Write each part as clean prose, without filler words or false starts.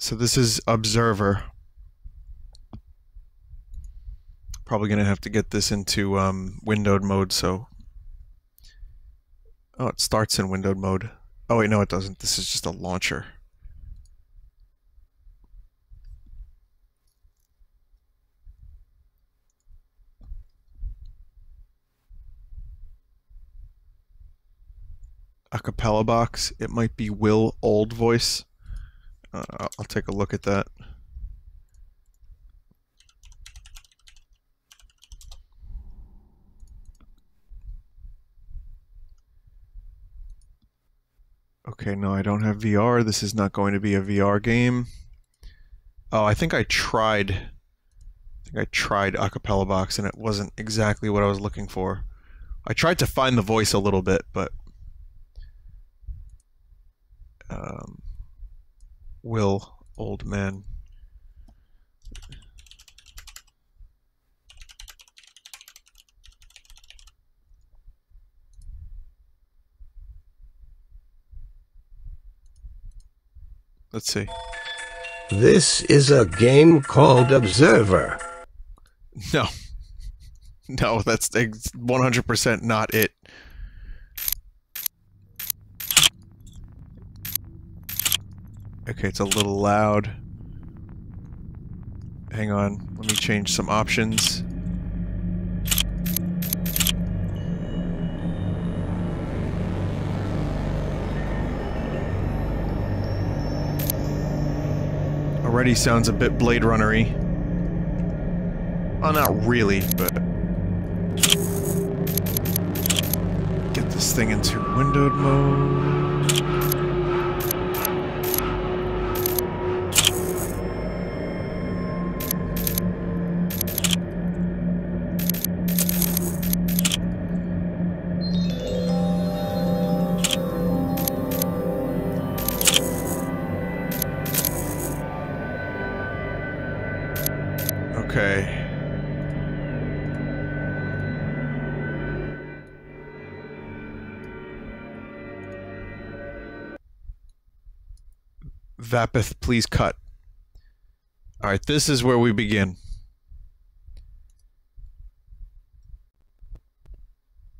So this is Observer. Probably gonna have to get this into windowed mode, so... Oh, it starts in windowed mode. Oh wait, no it doesn't. This is just a launcher. Acapella box. It might be Will Old Voice. I'll take a look at that. Okay, no, I don't have VR. This is not going to be a VR game. Oh, I think I tried Acapella Box, and it wasn't exactly what I was looking for. I tried to find the voice a little bit, but... Will, old man. Let's see. This is a game called Observer. No. No, that's 100% not it. Okay, it's a little loud. Hang on, let me change some options. Already sounds a bit Blade Runner-y. Well, not really, but... Get this thing into windowed mode. Vapith, please cut. Alright, this is where we begin.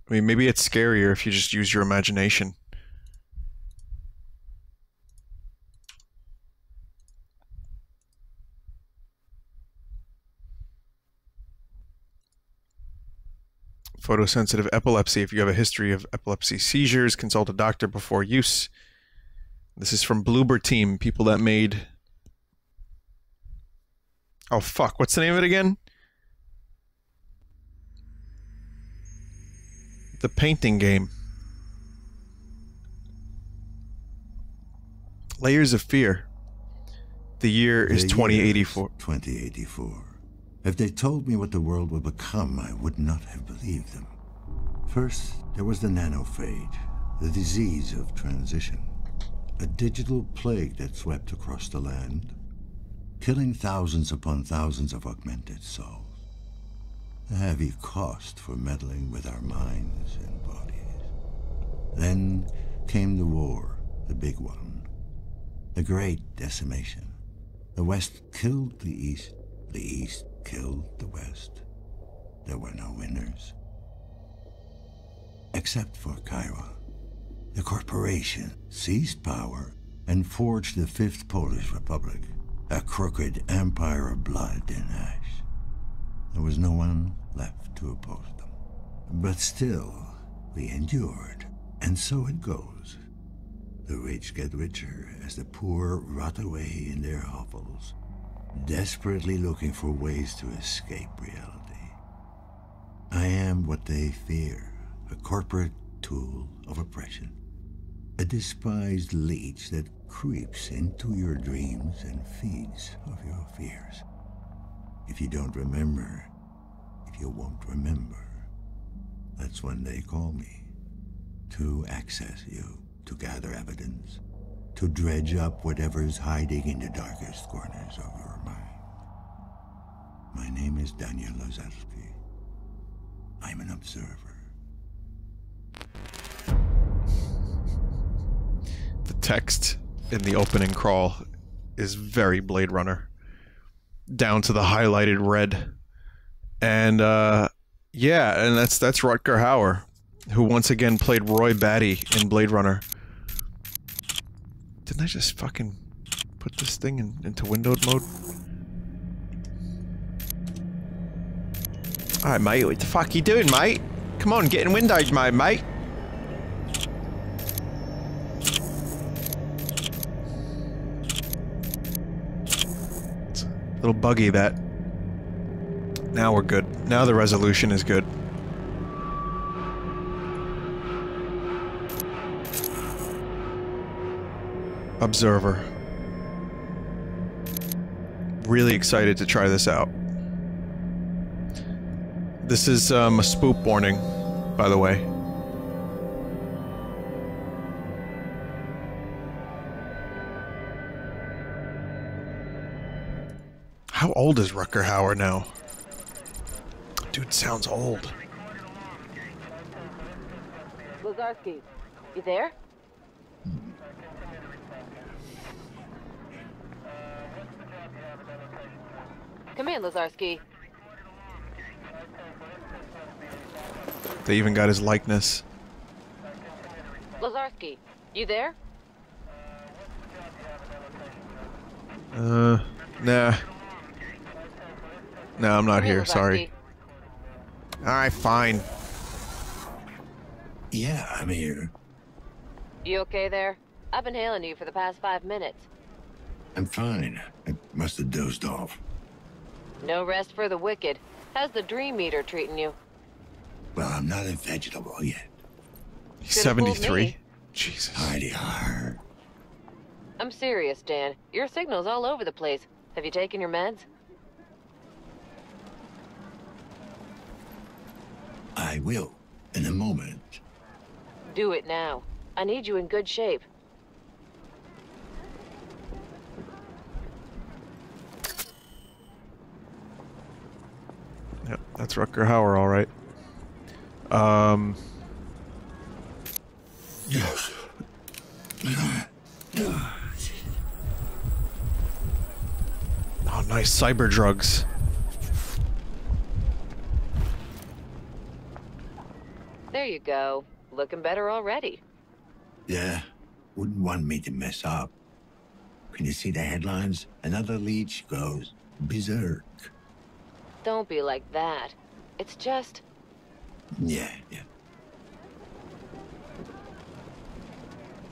I mean, maybe it's scarier if you just use your imagination. Photosensitive epilepsy. If you have a history of epilepsy seizures, consult a doctor before use. This is from Bloober Team, people that made... Oh fuck, what's the name of it again? The painting game. Layers of Fear. The year is 2084. 2084. If they told me what the world would become, I would not have believed them. First, there was the nanophage, the disease of transition. A digital plague that swept across the land, killing thousands upon thousands of augmented souls. A heavy cost for meddling with our minds and bodies. Then came the war, the big one. The great decimation. The West killed the East killed the West. There were no winners. Except for Chiron. The corporation seized power and forged the Fifth Polish Republic, a crooked empire of blood and ash. There was no one left to oppose them. But still, we endured, and so it goes. The rich get richer as the poor rot away in their hovels, desperately looking for ways to escape reality. I am what they fear, a corporate tool of oppression. A despised leech that creeps into your dreams and feeds of your fears. If you don't remember, if you won't remember, that's when they call me. To access you, to gather evidence, to dredge up whatever's hiding in the darkest corners of your mind. My name is Daniel Lazarski. I'm an observer. The text in the opening crawl is very Blade Runner, down to the highlighted red. And yeah, and that's Rutger Hauer, who once again played Roy Batty in Blade Runner. Didn't I just fucking put this thing into windowed mode? Alright, mate, what the fuck you doing, mate? Come on, get in windowed mode, mate! It's a little buggy, that. Now we're good. Now the resolution is good. Observer. Really excited to try this out. This is a spoop warning, by the way. How old is Rutger Hauer now? Dude sounds old. Lazarski, you there? Come in, Lazarski. They even got his likeness. Lazarski, you there? Nah. No, I'm not here, sorry. Alright, fine. Yeah, I'm here. You okay there? I've been hailing you for the past 5 minutes. I'm fine. I must have dozed off. No rest for the wicked. How's the dream eater treating you? Well, I'm not a vegetable yet. He's 73. Jesus. Heidi har. I'm serious, Dan. Your signal's all over the place. Have you taken your meds? I will, in a moment. Do it now. I need you in good shape. Yep, that's Rutger Hauer, all right. Yes. Oh, nice cyber drugs. There you go. Looking better already. Yeah. Wouldn't want me to mess up. Can you see the headlines? Another leech goes berserk. Don't be like that. It's just... Yeah.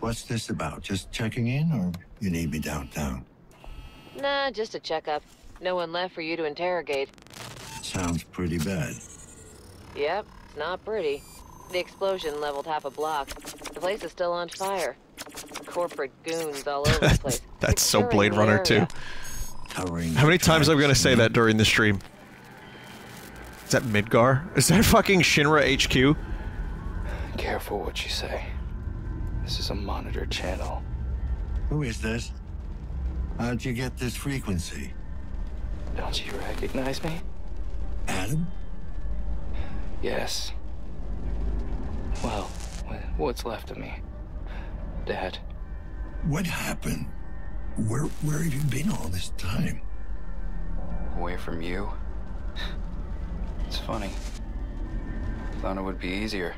What's this about? Just checking in, or you need me downtown? Nah, just a checkup. No one left for you to interrogate. Sounds pretty bad. Yep, it's not pretty. The explosion leveled half a block. The place is still on fire. Corporate goons all over the place. That's so Blade Runner too. How many times am I gonna say that during the stream? Is that Midgar? Is that fucking Shinra HQ? Careful what you say. This is a monitor channel. Who is this? How'd you get this frequency? Don't you recognize me? Adam? Yes. Well, what's left of me? Dad. What happened? Where have you been all this time? Away from you? It's funny. Thought it would be easier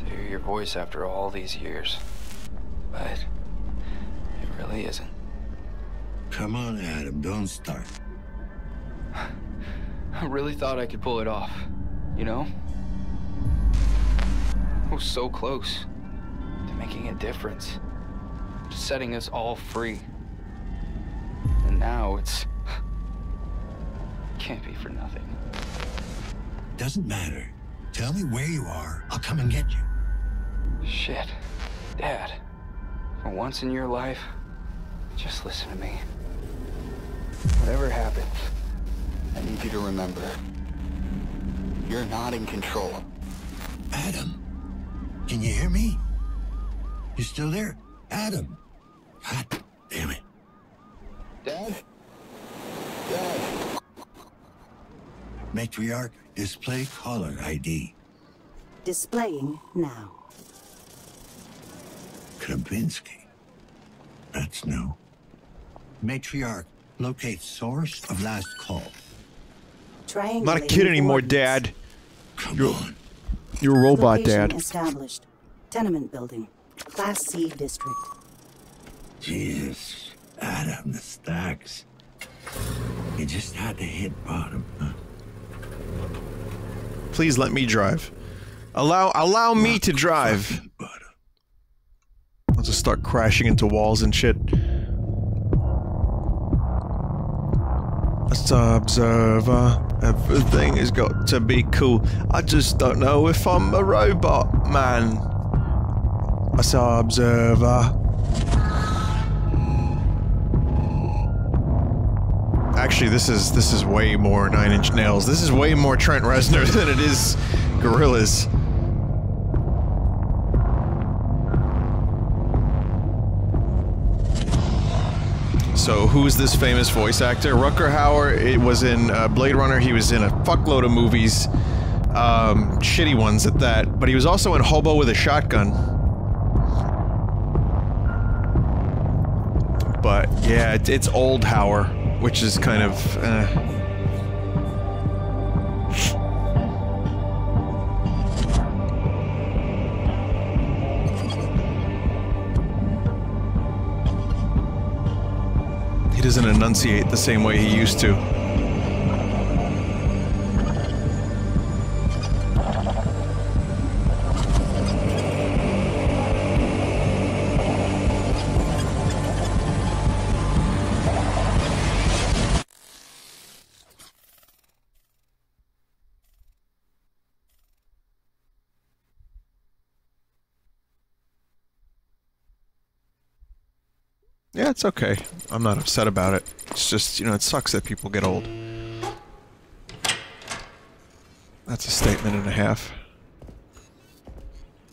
to hear your voice after all these years. But it really isn't. Come on, Adam, don't start. I really thought I could pull it off, you know? I was so close to making a difference, to setting us all free. And now it's... Can't be for nothing. Doesn't matter. Tell me where you are. I'll come and get you. Shit. Dad. For once in your life, just listen to me. Whatever happens, I need you to remember. You're not in control. Adam. Can you hear me? You still there? Adam. God damn it. Dad? Dad. Matriarch, display caller ID. Displaying now. Krabinsky. That's new. Matriarch locates source of last call. I'm not a kid anymore, Dad. Come on. You're a robot, Dad. Established. Tenement building. Class C district. Jesus. Adam, the stacks. You just had to hit bottom, huh? Please let me drive. Allow me to drive. I'll just start crashing into walls and shit. Observer, everything has got to be cool. I just don't know if I'm a robot, man. I saw Observer. Actually, this is way more Nine Inch Nails. This is way more Trent Reznor than it is Gorillaz. So who's this famous voice actor? Rutger Hauer. It was in Blade Runner. He was in a fuckload of movies, shitty ones at that. But he was also in Hobo with a Shotgun. But yeah, it's old Hauer, which is kind of. He doesn't enunciate the same way he used to. Yeah, it's okay. I'm not upset about it. It's just, you know, it sucks that people get old. That's a statement and a half.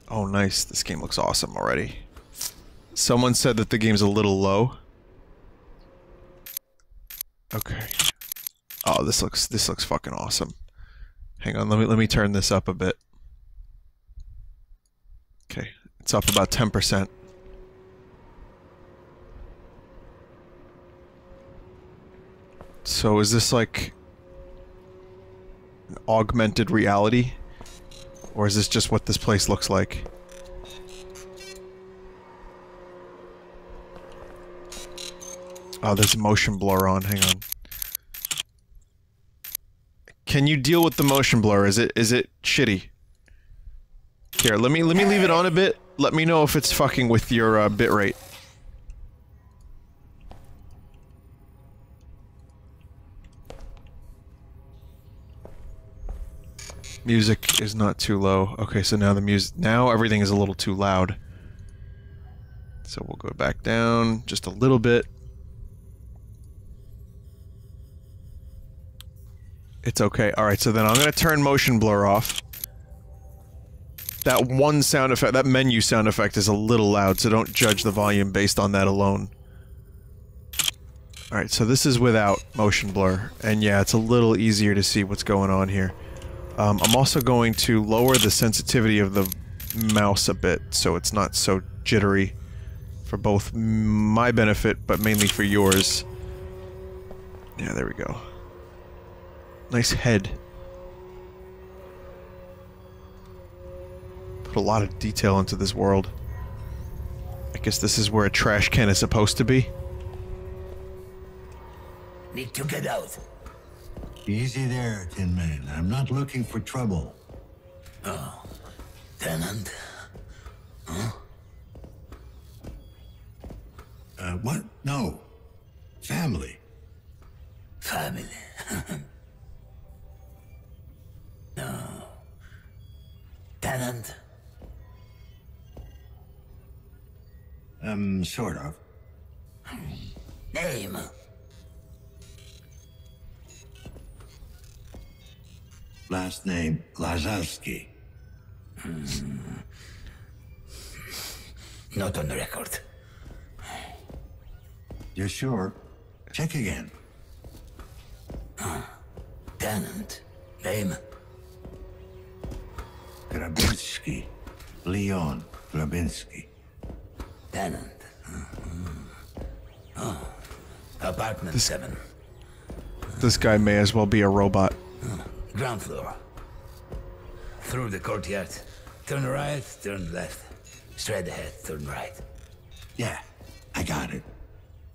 Oh, nice. This game looks awesome already. Someone said that the game's a little low. Okay. Oh, this looks fucking awesome. Hang on, let me turn this up a bit. Okay, it's up about 10%. So is this like an augmented reality? Or is this just what this place looks like? Oh, there's motion blur on, hang on. Can you deal with the motion blur? Is it shitty? Here, let me leave it on a bit. Let me know if it's fucking with your bitrate. Music is not too low. Okay, so now the music... Now everything is a little too loud. So we'll go back down just a little bit. It's okay. Alright, so then I'm gonna turn motion blur off. That one sound effect, that menu sound effect is a little loud, so don't judge the volume based on that alone. Alright, so this is without motion blur. And yeah, it's a little easier to see what's going on here. I'm also going to lower the sensitivity of the mouse a bit, so it's not so jittery for both my benefit, but mainly for yours. Yeah, there we go. Nice head. Put a lot of detail into this world. I guess this is where a trash can is supposed to be. Need to get out. Easy there, Tin Man. I'm not looking for trouble. Oh, tenant? Huh? What? No. Family. Family. No. Tenant? Sort of. Name. Last name, Lazarski. Not on the record. You're sure? Check again. Tenant. Name? Grabinski. Leon Grabinski. Tenant. Oh. Apartment 7. This guy may as well be a robot. Ground floor. Through the courtyard. Turn right, turn left. Straight ahead, turn right. Yeah, I got it.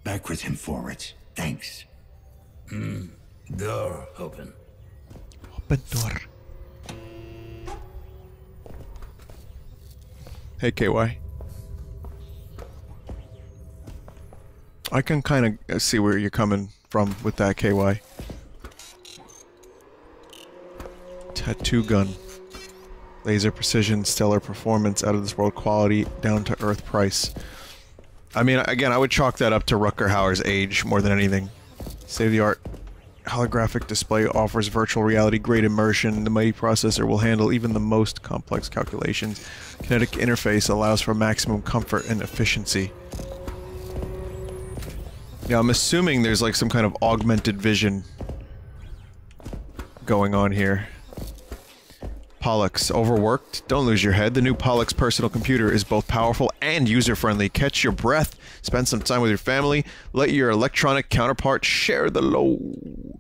Backwards and forwards. Thanks. Door open. Open door. Hey, KY. I can kind of see where you're coming from with that, KY. Tattoo gun. Laser precision, stellar performance, out of this world quality, down to earth price. I mean, again, I would chalk that up to Rutger Hauer's age more than anything. State-of-the art holographic display offers virtual reality great immersion. The mighty processor will handle even the most complex calculations. Kinetic interface allows for maximum comfort and efficiency. Now, I'm assuming there's like some kind of augmented vision going on here. Pollux. Overworked? Don't lose your head. The new Pollux personal computer is both powerful and user-friendly. Catch your breath, spend some time with your family, let your electronic counterpart share the load.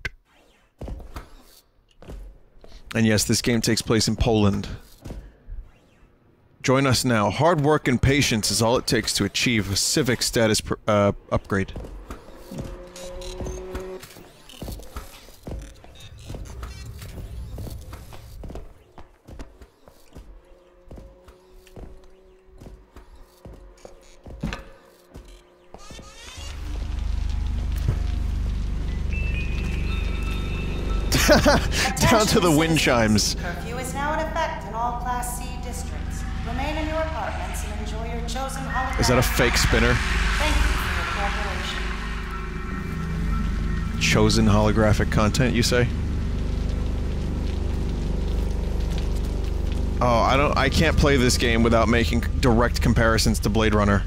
And yes, this game takes place in Poland. Join us now. Hard work and patience is all it takes to achieve a civic status upgrade. Down to the wind chimes. Curfew is now in effect in all Class C districts. Remain in your apartments and enjoy your chosen holiday. Is that a fake spinner? Thank you for your cooperation. Chosen holographic content, you say? Oh, I can't play this game without making direct comparisons to Blade Runner.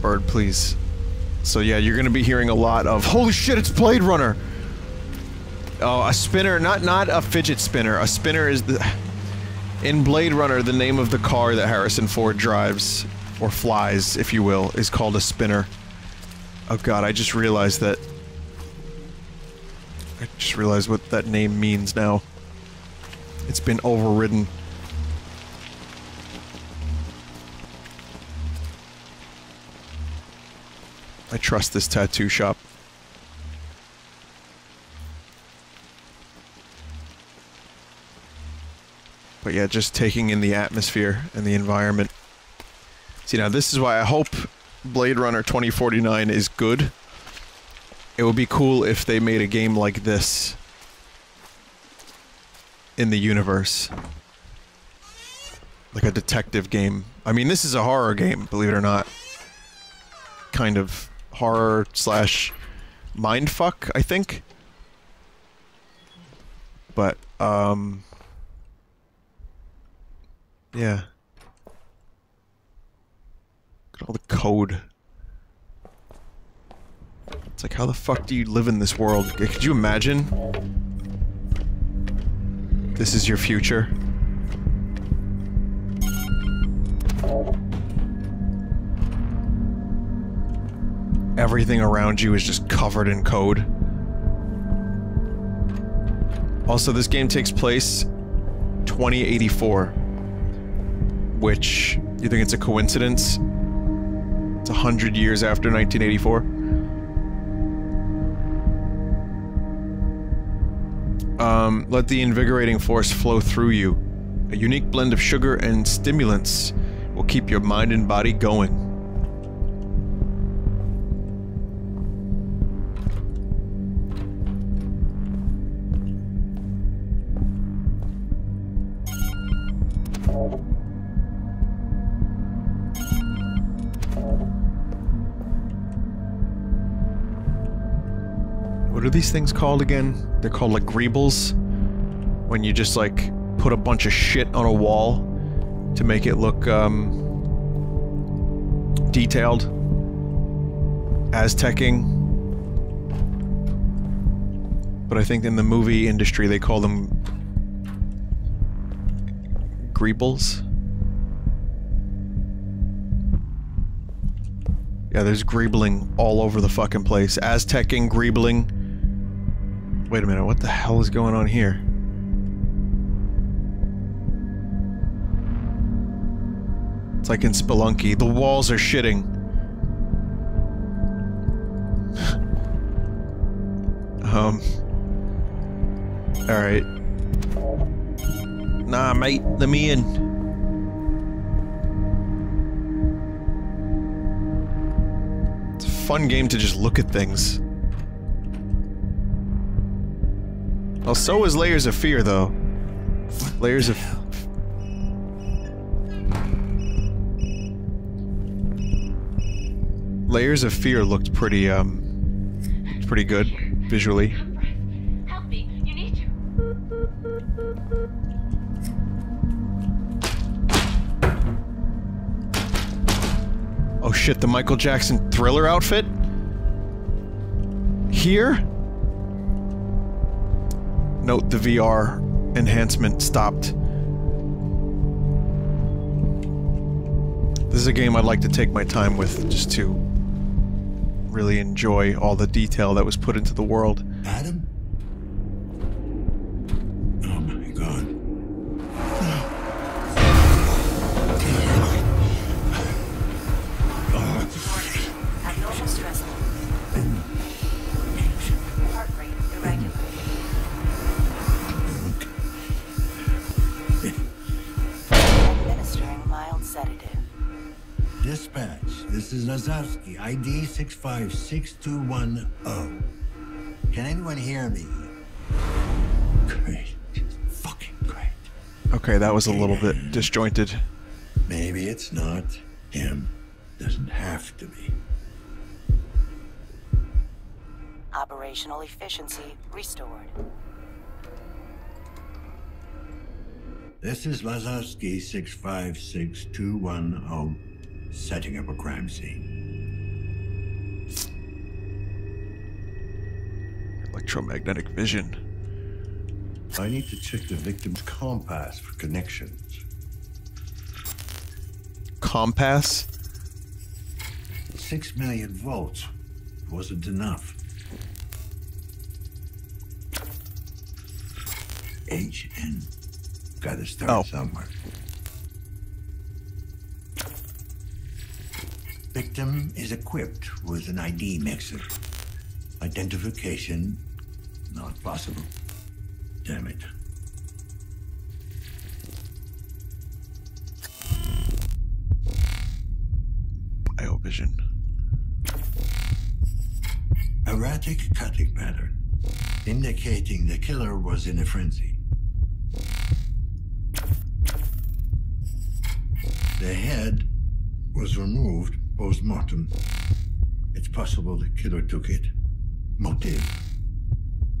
Bird, please. So yeah, you're gonna be hearing a lot of, holy shit, it's Blade Runner! Oh, a spinner, not a fidget spinner, a spinner is the... In Blade Runner, the name of the car that Harrison Ford drives, or flies, if you will, is called a spinner. Oh god, I just realized that... I just realized what that name means now. It's been overridden. I trust this tattoo shop. But yeah, just taking in the atmosphere and the environment. See, now this is why I hope Blade Runner 2049 is good. It would be cool if they made a game like this in the universe. Like a detective game. I mean, this is a horror game, believe it or not. Kind of. Horror slash mindfuck, I think. But, yeah. Look at all the code. It's like, how the fuck do you live in this world? Could you imagine? This is your future. Everything around you is just covered in code. Also, this game takes place 2084. Which, you think it's a coincidence? It's 100 years after 1984. Let the invigorating force flow through you. A unique blend of sugar and stimulants will keep your mind and body going. What are these things called again? They're called like greebles. When you just like put a bunch of shit on a wall to make it look detailed. Aztecing. But I think in the movie industry they call them greebles. Yeah, there's greebling all over the fucking place. Aztecing, greebling. Wait a minute, what the hell is going on here? It's like in Spelunky. The walls are shitting. Alright. Nah, mate, let me in. Fun game to just look at things. Well, so is Layers of Fear, though. Layers of... Layers of Fear looked pretty, pretty good, visually. Help me, you need you. Oh shit, the Michael Jackson Thriller outfit? Here? Note the VR enhancement stopped. This is a game I'd like to take my time with, just to really enjoy all the detail that was put into the world. Adam? Oh my god. Dispatch, this is Lazarski, ID 656210. Can anyone hear me? Great. Just fucking great. Okay, that was a little bit disjointed. Maybe it's not him. Doesn't have to be. Operational efficiency restored. This is Lazarski 656210. Setting up a crime scene. Electromagnetic vision. I need to check the victim's compass for connections. Compass? 6 million volts. Wasn't enough. HN. Gotta start somewhere. Victim is equipped with an ID mixer. Identification, not possible. Damn it. Biovision. Erratic cutting pattern, indicating the killer was in a frenzy. The head was removed. Post-mortem. It's possible the killer took it. Motive.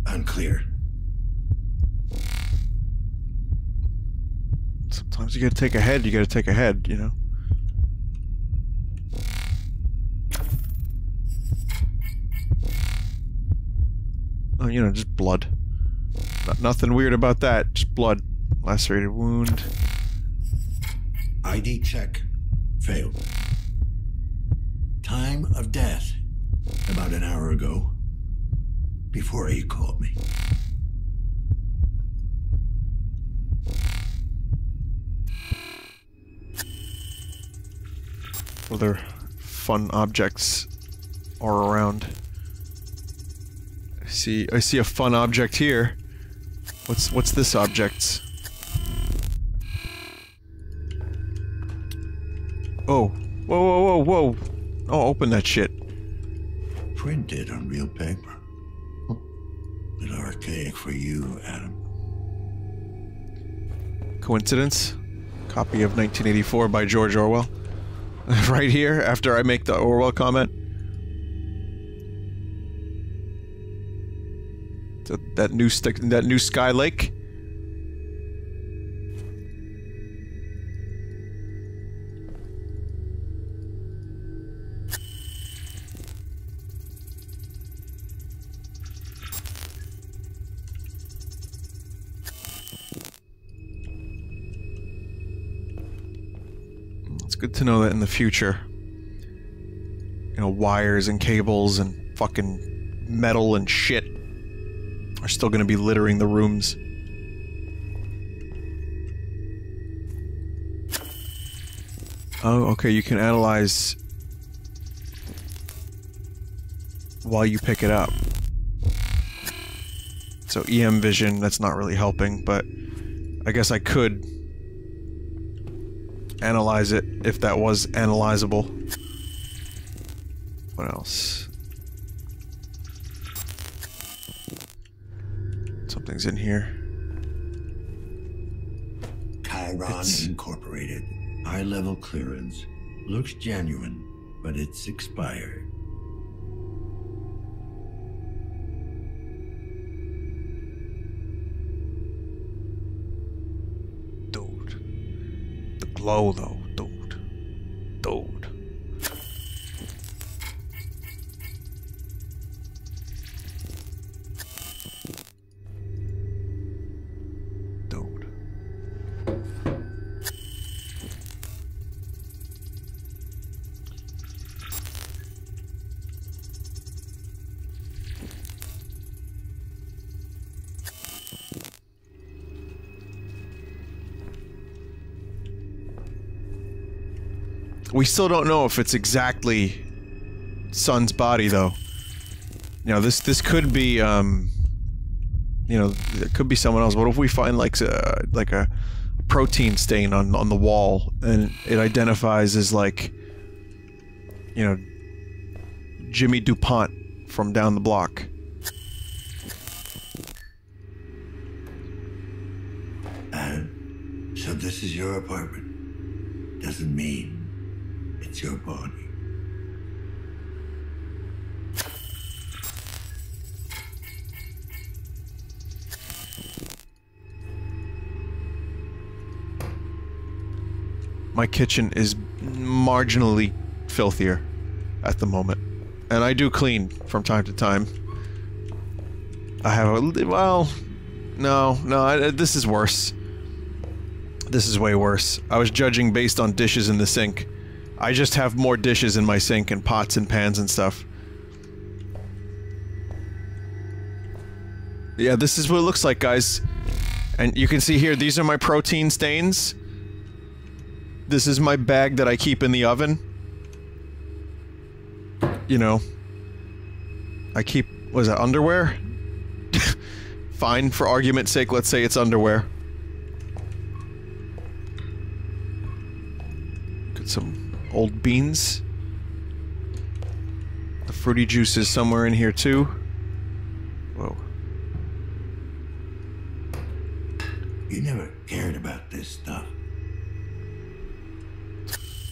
Unclear. Sometimes you gotta take a head, you know? Oh, you know, just blood. Nothing weird about that, just blood. Lacerated wound. ID check. Failed. Time of death, about an hour ago, before he called me. Other fun objects are around. I see a fun object here. What's this object? Oh, whoa, whoa, whoa, whoa. Oh, open that shit. Printed on real paper. Huh. A little archaic for you, Adam. Coincidence? Copy of 1984 by George Orwell. Right here, after I make the Orwell comment. That new Sky Lake? Good to know that in the future, you know, wires and cables and fucking metal and shit are still gonna be littering the rooms. Oh, okay, you can analyze while you pick it up. So EM vision, that's not really helping, but I guess I could analyze it if that was analyzable. What else? Something's in here. Chiron Incorporated. Eye level clearance. Looks genuine, but it's expired. Dude. The glow though, dude. Dude. We still don't know if it's exactly Sun's body, though. You know, this could be, you know, it could be someone else. What if we find like a protein stain on the wall, and it identifies as like, you know, Jimmy DuPont from down the block? So this is your apartment. Doesn't mean it's your body. My kitchen is marginally filthier at the moment, and I do clean from time to time. I have a, well, no, this is worse. This is way worse. I was judging based on dishes in the sink. I just have more dishes in my sink and pots and pans and stuff. Yeah, this is what it looks like, guys. And you can see here, these are my protein stains. This is my bag that I keep in the oven. You know, I keep, what is that, underwear? Fine, for argument's sake, let's say it's underwear. Get some old beans. The fruity juice is somewhere in here too. Whoa. You never cared about this stuff.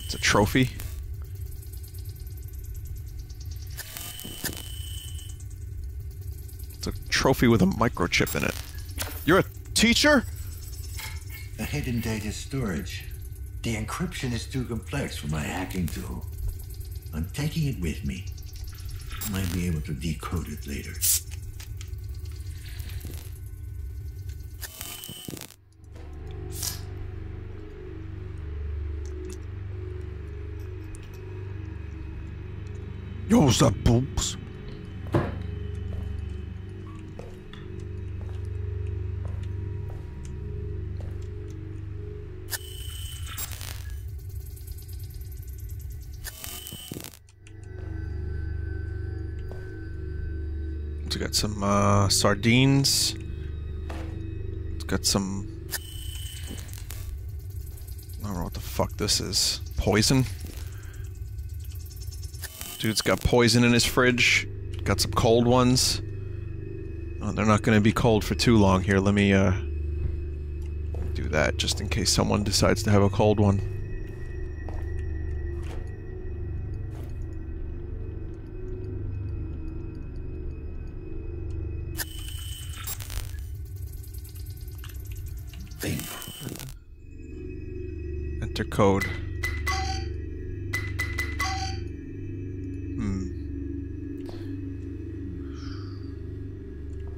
It's a trophy. It's a trophy with a microchip in it. You're a teacher? The hidden data storage. The encryption is too complex for my hacking tool. I'm taking it with me. I might be able to decode it later. Yo, what's up, boobs? Got some sardines. It's got some, I don't know what the fuck this is. Poison? Dude's got poison in his fridge. Got some cold ones. Oh, they're not gonna be cold for too long here. Let me do that just in case someone decides to have a cold one. Code.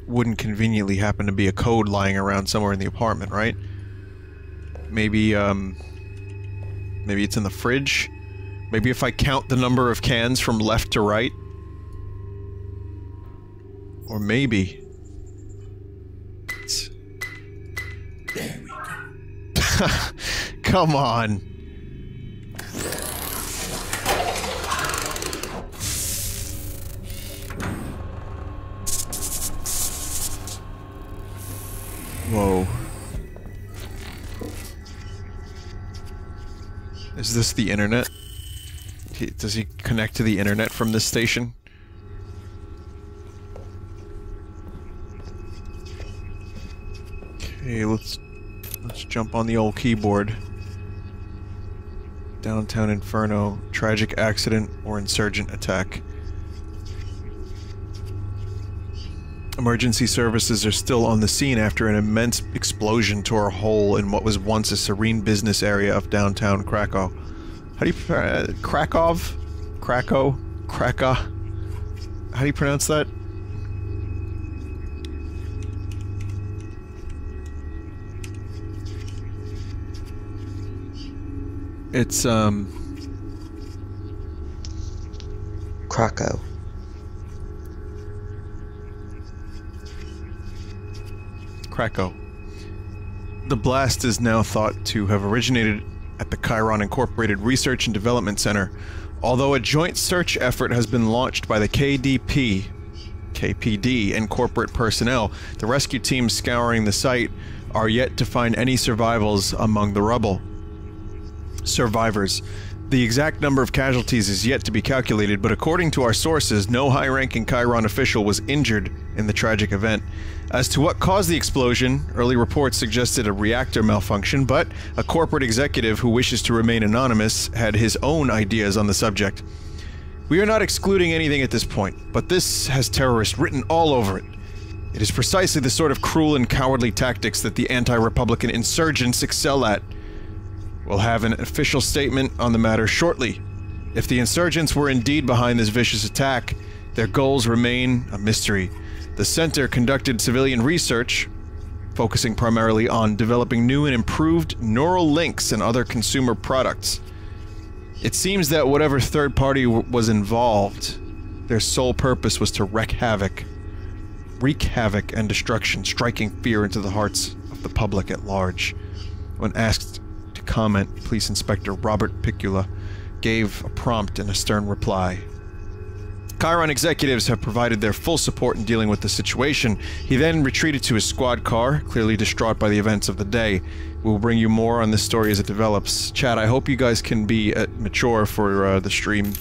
Wouldn't conveniently happen to be a code lying around somewhere in the apartment, right? Maybe, maybe it's in the fridge? Maybe if I count the number of cans from left to right? Or maybe... It's... There we go. Come on! Whoa. Is this the internet? Does he connect to the internet from this station? Okay, let's jump on the old keyboard. Downtown Inferno, tragic accident or insurgent attack. Emergency services are still on the scene after an immense explosion tore a hole in what was once a serene business area of downtown Krakow. How do you Krakow? Krakow? Krakow? How do you pronounce that? It's, Krakow. Krakow. The blast is now thought to have originated at the Chiron Incorporated Research and Development Center, although a joint search effort has been launched by the KPD, and corporate personnel. The rescue teams scouring the site are yet to find any survivors among the rubble. Survivors. The exact number of casualties is yet to be calculated, but according to our sources, no high-ranking Chiron official was injured in the tragic event. As to what caused the explosion, early reports suggested a reactor malfunction, but a corporate executive who wishes to remain anonymous had his own ideas on the subject. We are not excluding anything at this point, but this has terrorist written all over it. It is precisely the sort of cruel and cowardly tactics that the anti-Republican insurgents excel at. We'll have an official statement on the matter shortly. If the insurgents were indeed behind this vicious attack, their goals remain a mystery. The center conducted civilian research, focusing primarily on developing new and improved neural links and other consumer products. It seems that whatever third party was involved, their sole purpose was to wreak havoc and destruction, striking fear into the hearts of the public at large. When asked comment, Police Inspector Robert Picula gave a prompt and a stern reply. Chiron executives have provided their full support in dealing with the situation. He then retreated to his squad car, clearly distraught by the events of the day. We'll bring you more on this story as it develops. Chat, I hope you guys can be mature for the stream,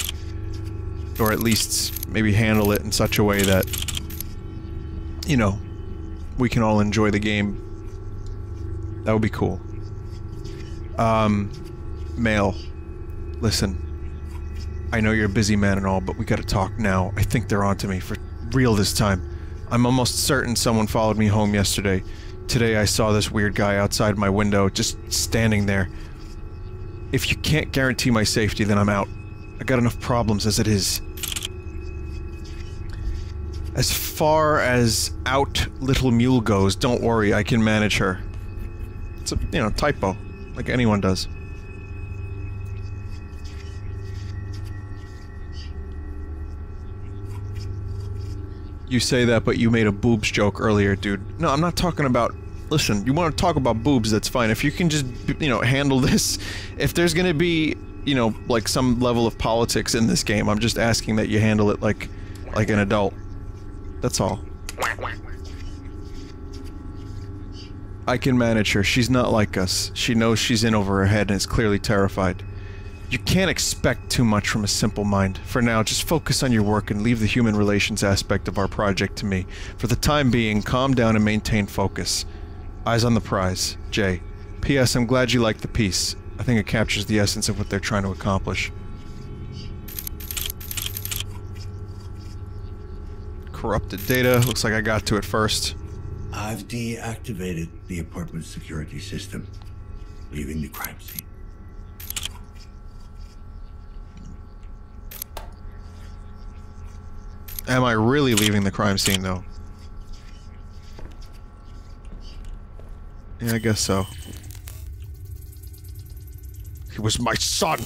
or at least maybe handle it in such a way that, you know, we can all enjoy the game. That would be cool. Male, listen. I know you're a busy man and all, but we gotta talk now. I think they're onto me for real this time. I'm almost certain someone followed me home yesterday. Today I saw this weird guy outside my window, just standing there. If you can't guarantee my safety, then I'm out. I got enough problems as it is. As far as out little mule goes, don't worry, I can manage her. It's a, you know, typo. Like anyone does. You say that, but you made a boobs joke earlier, dude. No, I'm not talking about... Listen, you want to talk about boobs, that's fine. If you can just, you know, handle this... If there's gonna be, you know, like some level of politics in this game, I'm just asking that you handle it like an adult. That's all. I can manage her. She's not like us. She knows she's in over her head and is clearly terrified. You can't expect too much from a simple mind. For now, just focus on your work and leave the human relations aspect of our project to me. For the time being, calm down and maintain focus. Eyes on the prize. Jay. P.S. I'm glad you liked the piece. I think it captures the essence of what they're trying to accomplish. Corrupted data. Looks like I got to it first. I've deactivated the apartment security system, leaving the crime scene. Am I really leaving the crime scene, though? Yeah, I guess so. He was my son!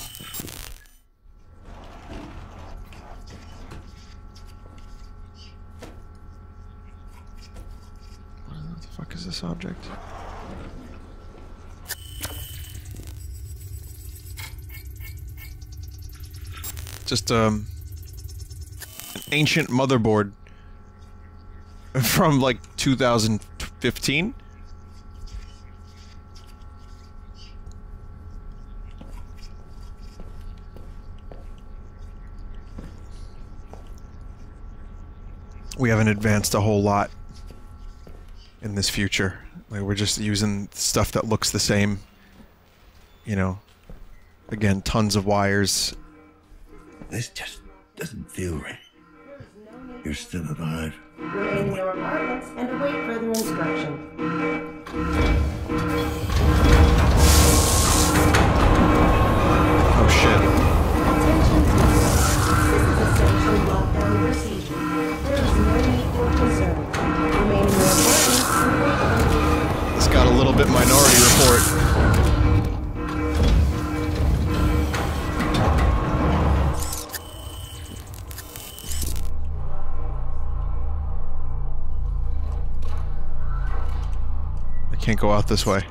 fuck is this object? Just an ancient motherboard from like 2015. We haven't advanced a whole lot in this future. Like, we're just using stuff that looks the same. You know, again, tons of wires. This just doesn't feel right. You're still alive. Remain in your apartments and await further instruction. Got a little bit Minority Report. I can't go out this way. Hey,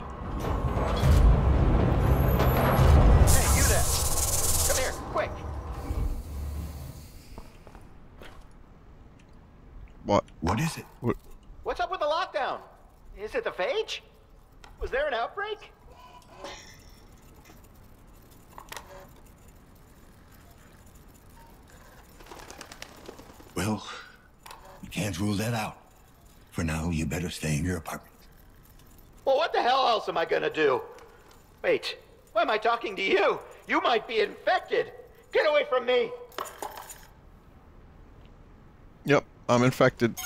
you there. Come here, quick. What? What is it? What? What's up with the lockdown? Is it the phage? Was there an outbreak? Well, we can't rule that out. For now, you better stay in your apartment. Well, what the hell else am I gonna do? Wait, why am I talking to you? You might be infected. Get away from me. Yep, I'm infected.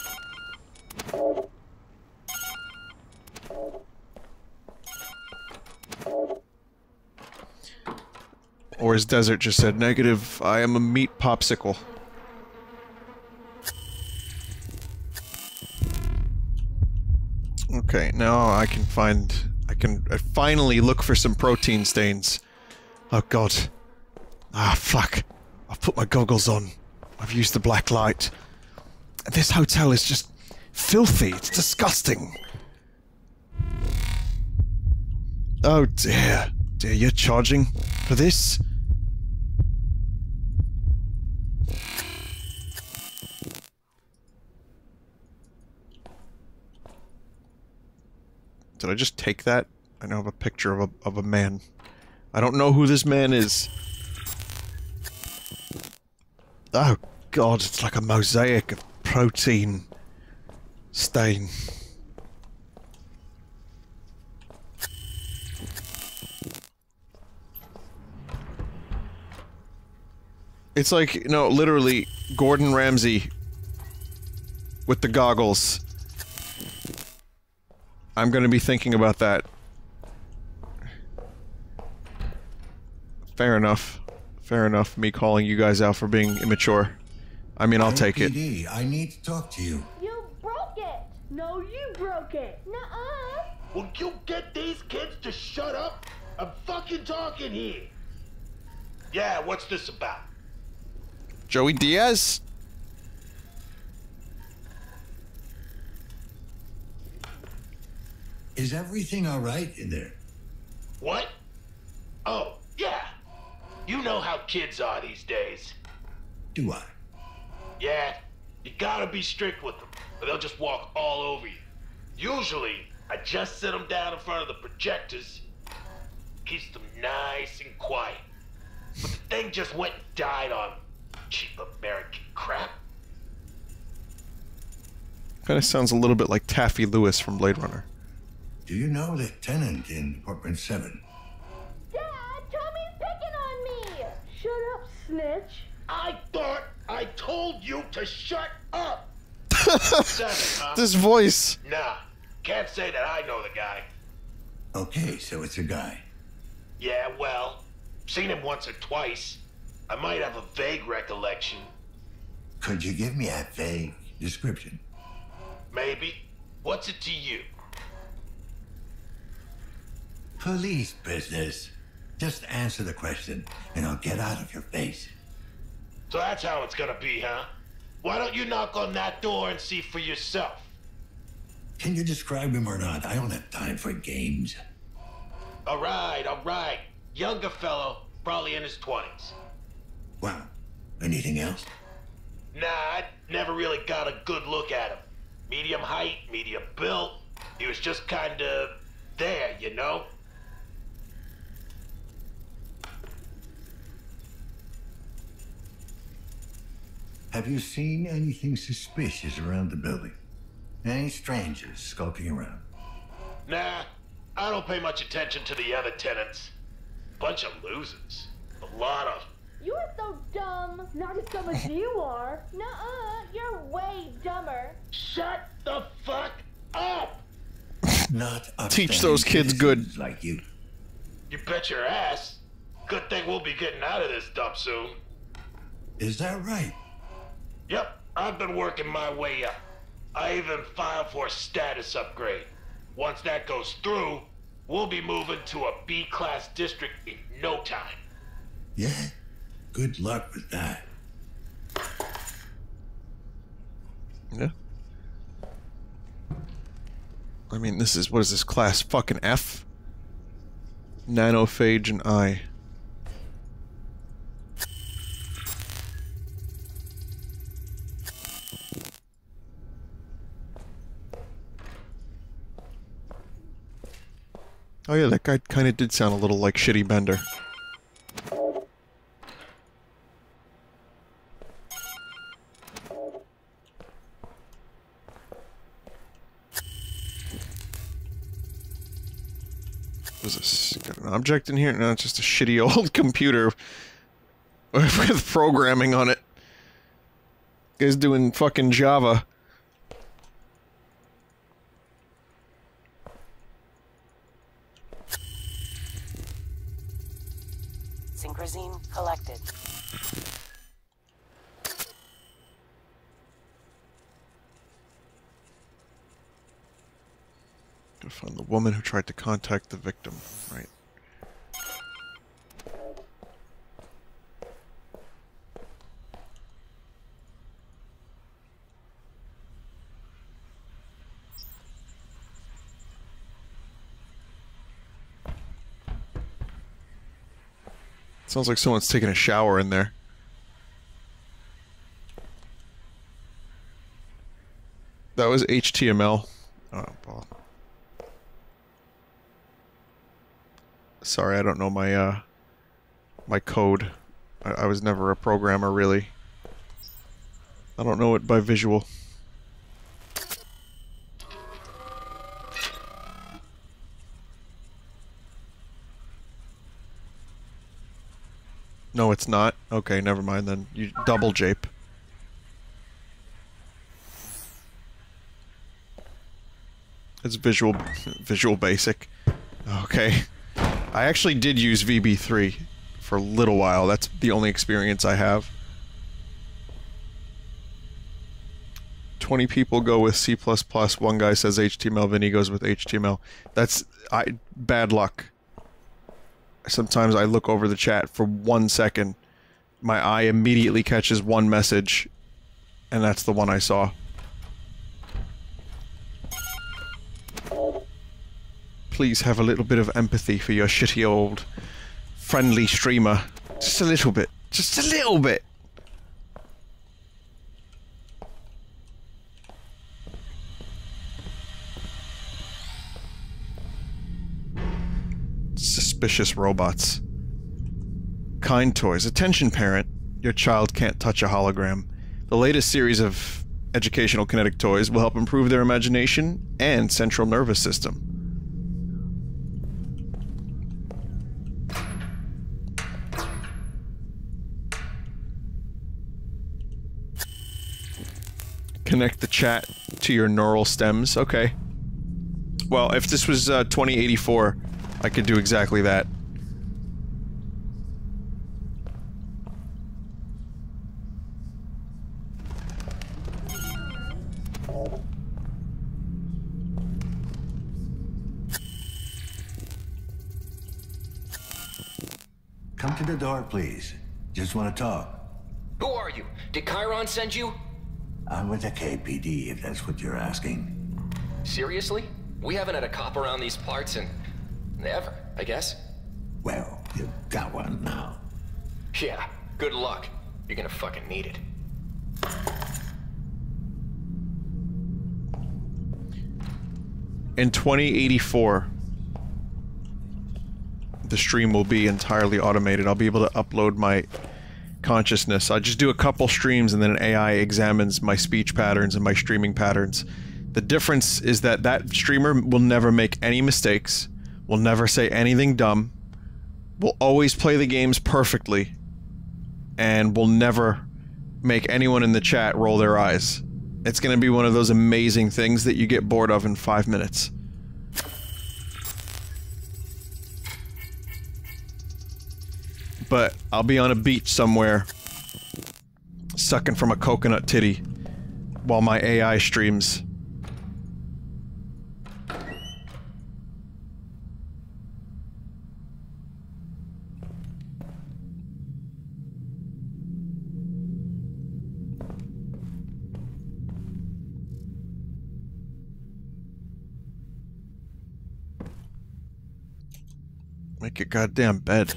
Or as Desert just said, negative, I am a meat popsicle. Okay, now I can find... I finally look for some protein stains. Oh god. Ah, fuck. I've put my goggles on. I've used the black light. This hotel is just filthy. It's disgusting. Oh dear. Dear, you're charging for this? Did I just take that? I now have a picture of a man. I don't know who this man is. Oh god, it's like a mosaic of protein stain. It's like, no, literally, Gordon Ramsay with the goggles. I'm gonna be thinking about that. Fair enough. Fair enough, me calling you guys out for being immature. I mean, I'll take it. KPD, I need to talk to you. You broke it! No, you broke it! Nuh-uh! Will you get these kids to shut up? I'm fucking talking here! Yeah, what's this about? Joey Diaz? Is everything all right in there? What? Oh, yeah. You know how kids are these days. Do I? Yeah. You gotta be strict with them, or they'll just walk all over you. Usually, I just sit them down in front of the projectors. Keeps them nice and quiet. But the thing just went and died on them. Cheap American crap. Kind of sounds a little bit like Taffy Lewis from Blade Runner. Do you know the tenant in apartment 7? Dad, Tommy's picking on me! Shut up, snitch. I thought I told you to shut up! Seven, huh? This voice. Nah, can't say that I know the guy. Okay, so it's a guy. Yeah, well, seen him once or twice. I might have a vague recollection. Could you give me a vague description? Maybe. What's it to you? Police business. Just answer the question, and I'll get out of your face. So that's how it's gonna be, huh? Why don't you knock on that door and see for yourself? Can you describe him or not? I don't have time for games. All right. Younger fellow, probably in his 20s. Wow. Anything else? Nah, I never really got a good look at him. Medium height, medium built. He was just kind of there, you know? Have you seen anything suspicious around the building? Any strangers skulking around? Nah, I don't pay much attention to the other tenants. Bunch of losers. A lot of... You're so dumb. Not as dumb as you are. Nuh-uh, you're way dumber. Shut the fuck up! Not teach those kids good. Like you. You bet your ass. Good thing we'll be getting out of this dump soon. Is that right? Yep, I've been working my way up. I even filed for a status upgrade. Once that goes through, we'll be moving to a B-class district in no time. Yeah, good luck with that. Yeah. I mean, this is, what is this class? Fucking F? Nanophage and I. Oh yeah, that guy kind of did sound a little like Shitty Bender. Was this got an object in here? No, it's just a shitty old computer with programming on it. You guys doing fucking Java. Synchrozine collected. To find the woman who tried to contact the victim, right? Sounds like someone's taking a shower in there. That was HTML. Oh, well. Sorry, I don't know my my code. I was never a programmer, really. I don't know it by visual. No, it's not. Okay, never mind then. You double jape. It's visual basic. Okay. I actually did use VB3 for a little while. That's the only experience I have. 20 people go with C++, one guy says HTML, then he goes with HTML. That's bad luck. Sometimes I look over the chat for 1 second, my eye immediately catches one message, and that's the one I saw. Please have a little bit of empathy for your shitty old friendly streamer. Just a little bit. Just a little bit! Suspicious robots. Kind toys. Attention, parent. Your child can't touch a hologram. The latest series of educational kinetic toys will help improve their imagination and central nervous system. Connect the chat to your neural stems. Okay. Well, if this was 2084... I could do exactly that. Come to the door, please. Just want to talk. Who are you? Did Chiron send you? I'm with the KPD, if that's what you're asking. Seriously? We haven't had a cop around these parts in... never, I guess. Well, you got one now. Yeah, good luck. You're gonna fucking need it. In 2084, the stream will be entirely automated. I'll be able to upload my consciousness. I just do a couple streams and then an AI examines my speech patterns and my streaming patterns. The difference is that that streamer will never make any mistakes, will never say anything dumb, will always play the games perfectly, and will never make anyone in the chat roll their eyes. It's gonna be one of those amazing things that you get bored of in 5 minutes. But I'll be on a beach somewhere, sucking from a coconut titty, while my AI streams. Make your goddamn bed.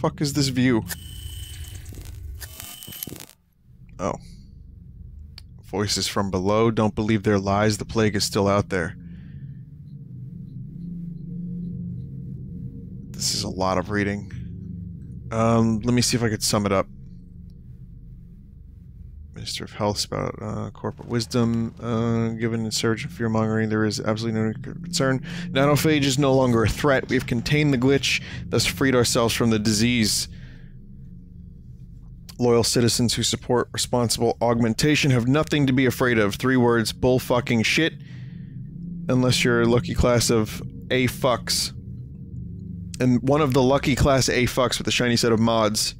Fuck is this view? Oh. Voices from below, don't believe their lies, the plague is still out there. This is a lot of reading. Let me see if I could sum it up. Minister of Health spout corporate wisdom, given a surge of fear-mongering, there is absolutely no concern. Nanophage is no longer a threat. We've contained the glitch, thus freed ourselves from the disease. Loyal citizens who support responsible augmentation have nothing to be afraid of. 3 words, bull-fucking shit. Unless you're a lucky class of A-fucks. And one of the lucky class A-fucks with a shiny set of mods.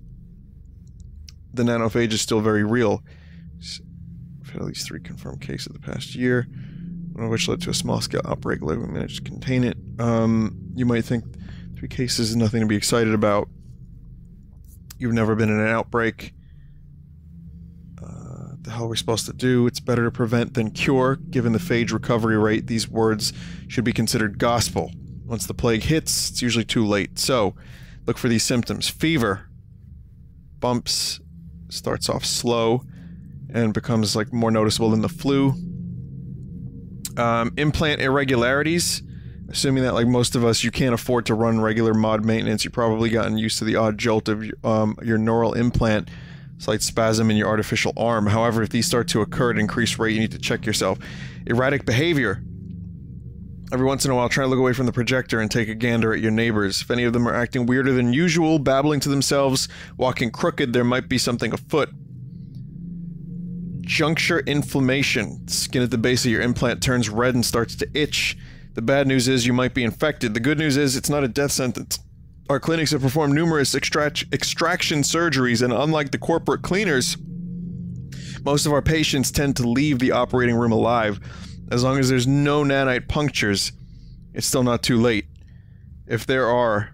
The nanophage is still very real. We've had at least 3 confirmed cases of the past year, one of which led to a small-scale outbreak. Later we managed to contain it. You might think 3 cases is nothing to be excited about. You've never been in an outbreak. What the hell are we supposed to do? It's better to prevent than cure. Given the phage recovery rate, these words should be considered gospel. Once the plague hits, it's usually too late. So, look for these symptoms. Fever. Bumps. Starts off slow and becomes like more noticeable than the flu. Implant irregularities. Assuming that like most of us, you can't afford to run regular mod maintenance, you've probably gotten used to the odd jolt of your neural implant, slight spasm in your artificial arm. However, if these start to occur at an increased rate, you need to check yourself. Erratic behavior. Every once in a while, try to look away from the projector and take a gander at your neighbors. If any of them are acting weirder than usual, babbling to themselves, walking crooked, there might be something afoot. Juncture inflammation. Skin at the base of your implant turns red and starts to itch. The bad news is you might be infected. The good news is it's not a death sentence. Our clinics have performed numerous extraction surgeries, and unlike the corporate cleaners, most of our patients tend to leave the operating room alive. As long as there's no nanite punctures, it's still not too late. If there are,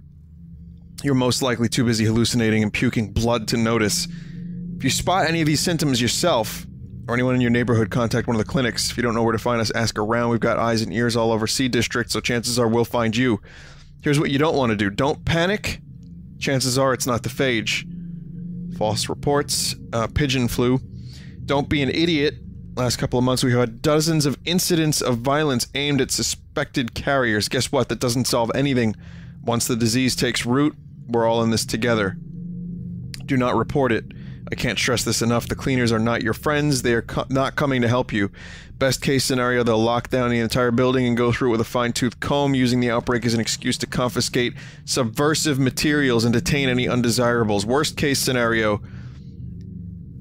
you're most likely too busy hallucinating and puking blood to notice. If you spot any of these symptoms yourself, or anyone in your neighborhood, contact one of the clinics. If you don't know where to find us, ask around. We've got eyes and ears all over C District, so chances are we'll find you. Here's what you don't want to do. Don't panic. Chances are it's not the phage. False reports. Pigeon flu. Don't be an idiot. Last couple of months, we've had dozens of incidents of violence aimed at suspected carriers. Guess what? That doesn't solve anything. Once the disease takes root, we're all in this together. Do not report it. I can't stress this enough. The cleaners are not your friends. They are not coming to help you. Best case scenario, they'll lock down the entire building and go through it with a fine-tooth comb, using the outbreak as an excuse to confiscate subversive materials and detain any undesirables. Worst case scenario...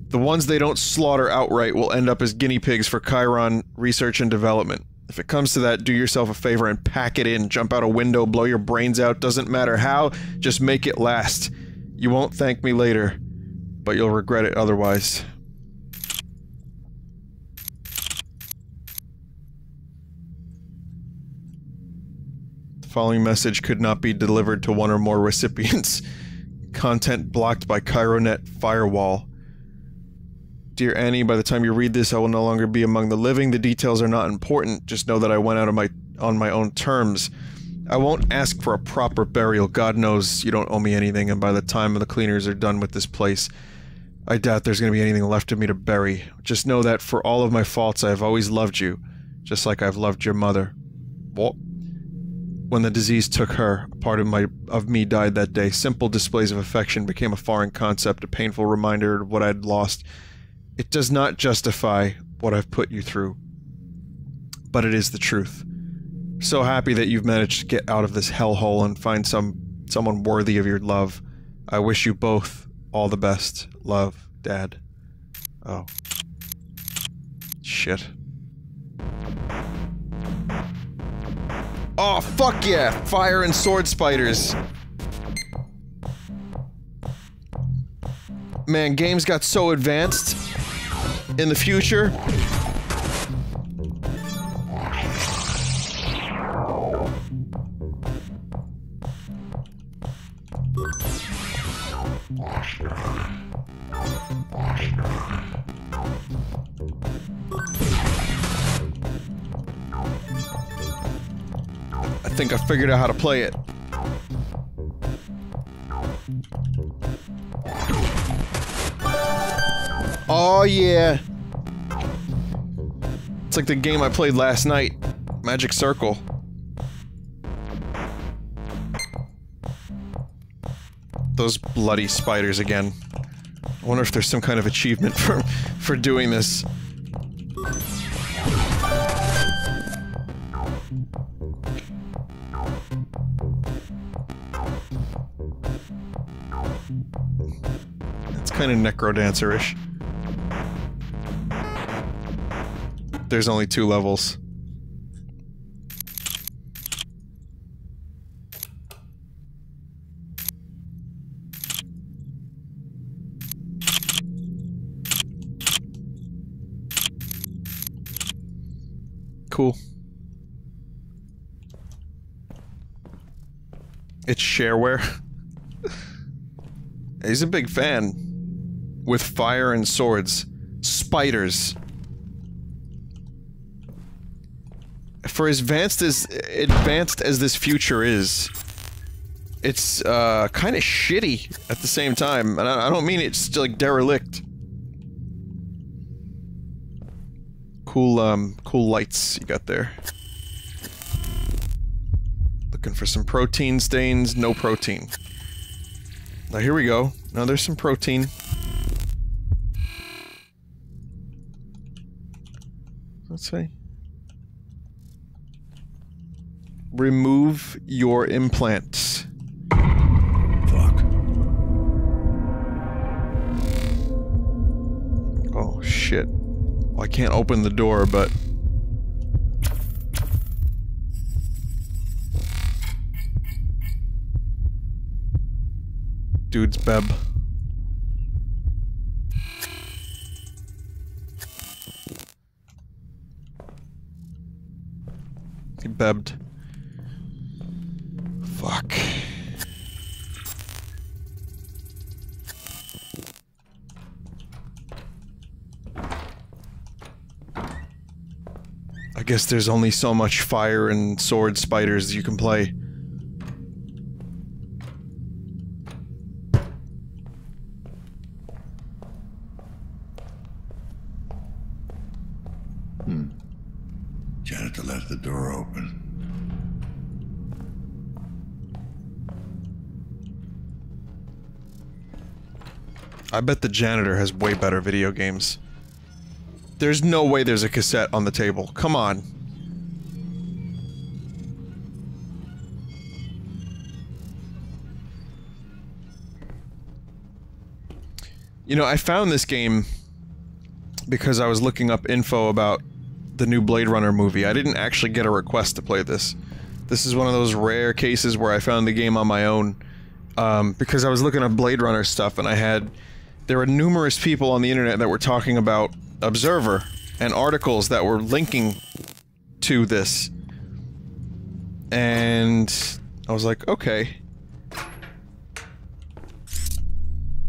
the ones they don't slaughter outright will end up as guinea pigs for Chiron Research and Development. If it comes to that, do yourself a favor and pack it in. Jump out a window, blow your brains out, doesn't matter how, just make it last. You won't thank me later, but you'll regret it otherwise. The following message could not be delivered to one or more recipients. Content blocked by Chironet Firewall. Dear Annie, by the time you read this, I will no longer be among the living. The details are not important. Just know that I went out on my own terms. I won't ask for a proper burial. God knows you don't owe me anything, and by the time the cleaners are done with this place, I doubt there's going to be anything left of me to bury. Just know that for all of my faults, I have always loved you, just like I've loved your mother. What? When the disease took her, a part of me died that day. Simple displays of affection became a foreign concept, a painful reminder of what I'd lost. It does not justify what I've put you through, but it is the truth. So happy that you've managed to get out of this hellhole and find someone worthy of your love. I wish you both all the best. Love, Dad. Oh. Shit. Oh, fuck yeah! Fire and sword spiders! Man, games got so advanced. In the future. I think I figured out how to play it. Oh yeah! It's like the game I played last night. Magic Circle. Those bloody spiders again. I wonder if there's some kind of achievement for doing this. It's kind of Necrodancer-ish. There's only 2 levels. Cool. It's shareware. He's a big fan. With fire and swords. Spiders. For as advanced as this future is, it's kind of shitty at the same time, and I don't mean it's like derelict. Cool, cool lights you got there. Looking for some protein stains. No protein. Now here we go. Now there's some protein. Let's see. Remove your implants. Fuck. Oh, shit. Well, I can't open the door, but... Dude's beb. He bebbed. Fuck. I guess there's only so much fire and sword spiders you can play. Janet left the door open. I bet the janitor has way better video games. There's no way there's a cassette on the table. Come on. You know, I found this game because I was looking up info about the new Blade Runner movie. I didn't actually get a request to play this. This is one of those rare cases where I found the game on my own, because I was looking up Blade Runner stuff, and I had... There were numerous people on the internet that were talking about Observer and articles that were linking to this. And I was like, okay.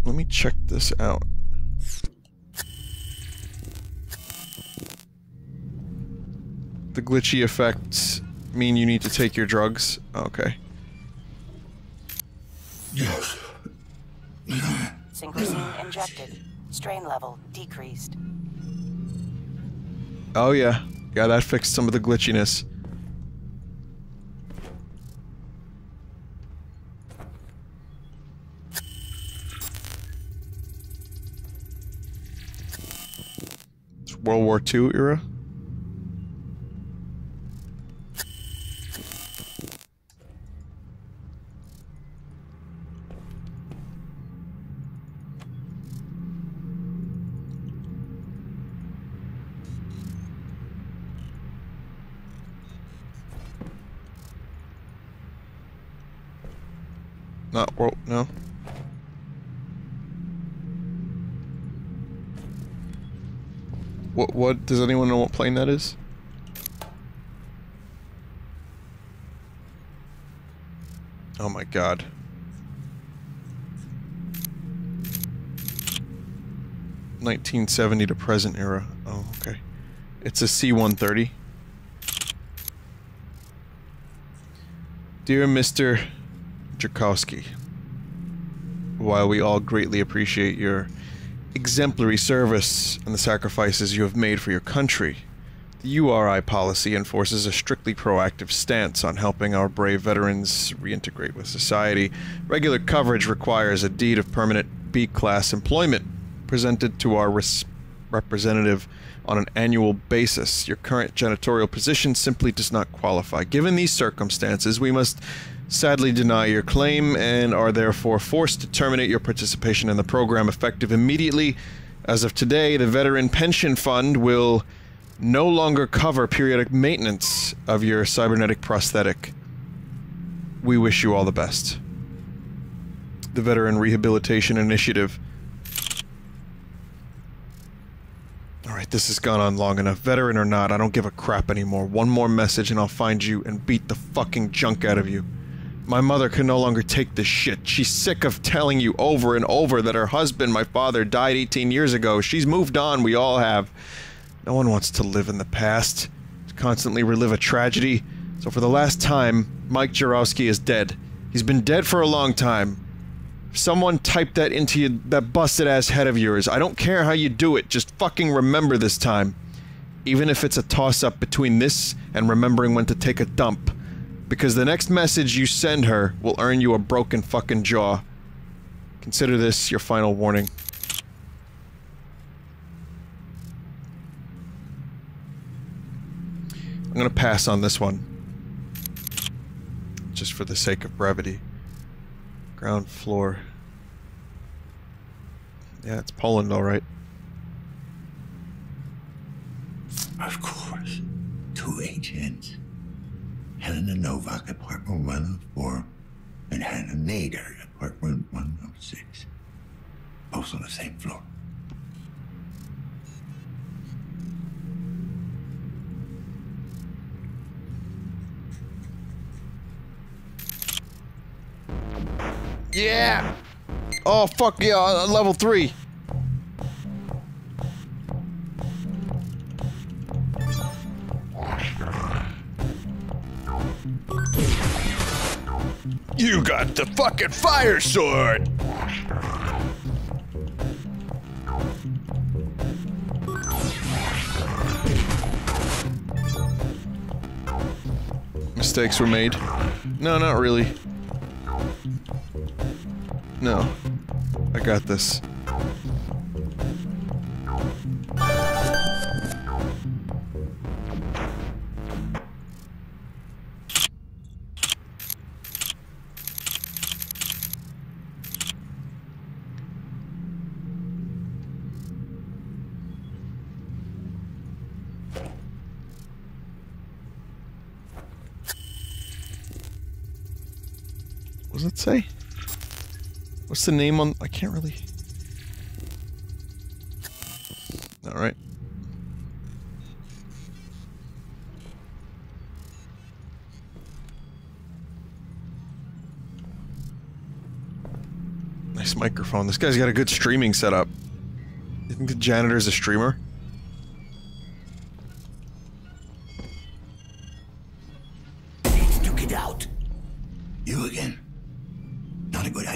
Let me check this out. the glitchy effects mean you need to take your drugs? Okay. Yes. Synchrocene injected. Strain level decreased. Oh yeah. Yeah, that fixed some of the glitchiness. It's World War II era. Not world, no. What, does anyone know what plane that is? Oh my god. '70 to present era. Oh, okay. It's a C-130. Dear Mr. Jakowski, while we all greatly appreciate your exemplary service and the sacrifices you have made for your country, the URI policy enforces a strictly proactive stance on helping our brave veterans reintegrate with society. Regular coverage requires a deed of permanent B-class employment presented to our representative on an annual basis. Your current janitorial position simply does not qualify. Given these circumstances, we must sadly deny your claim and are therefore forced to terminate your participation in the program effective immediately. As of today, the Veteran Pension Fund will no longer cover periodic maintenance of your cybernetic prosthetic. We wish you all the best. The Veteran Rehabilitation Initiative. Alright, this has gone on long enough. Veteran or not, I don't give a crap anymore. One more message and I'll find you and beat the fucking junk out of you. My mother can no longer take this shit. She's sick of telling you over and over that her husband, my father, died 18 years ago. She's moved on, we all have. No one wants to live in the past, to constantly relive a tragedy. So for the last time, Mike Jarowski is dead. He's been dead for a long time. Someone typed that into you, that busted ass head of yours. I don't care how you do it, just fucking remember this time. Even if it's a toss-up between this and remembering when to take a dump. Because the next message you send her will earn you a broken fucking jaw. Consider this your final warning. I'm gonna pass on this one. Just for the sake of brevity. Ground floor. Yeah, it's Poland, alright. Of course. Two agents. Helena Novak, apartment 104, and Hannah Nader, apartment 106. Both on the same floor. Yeah! Oh, fuck yeah, level 3! You got the fucking fire sword! Mistakes were made. No, not really. No. I got this. Say? What's the name on... I can't really... Alright. Nice microphone. This guy's got a good streaming setup. You think the janitor is a streamer?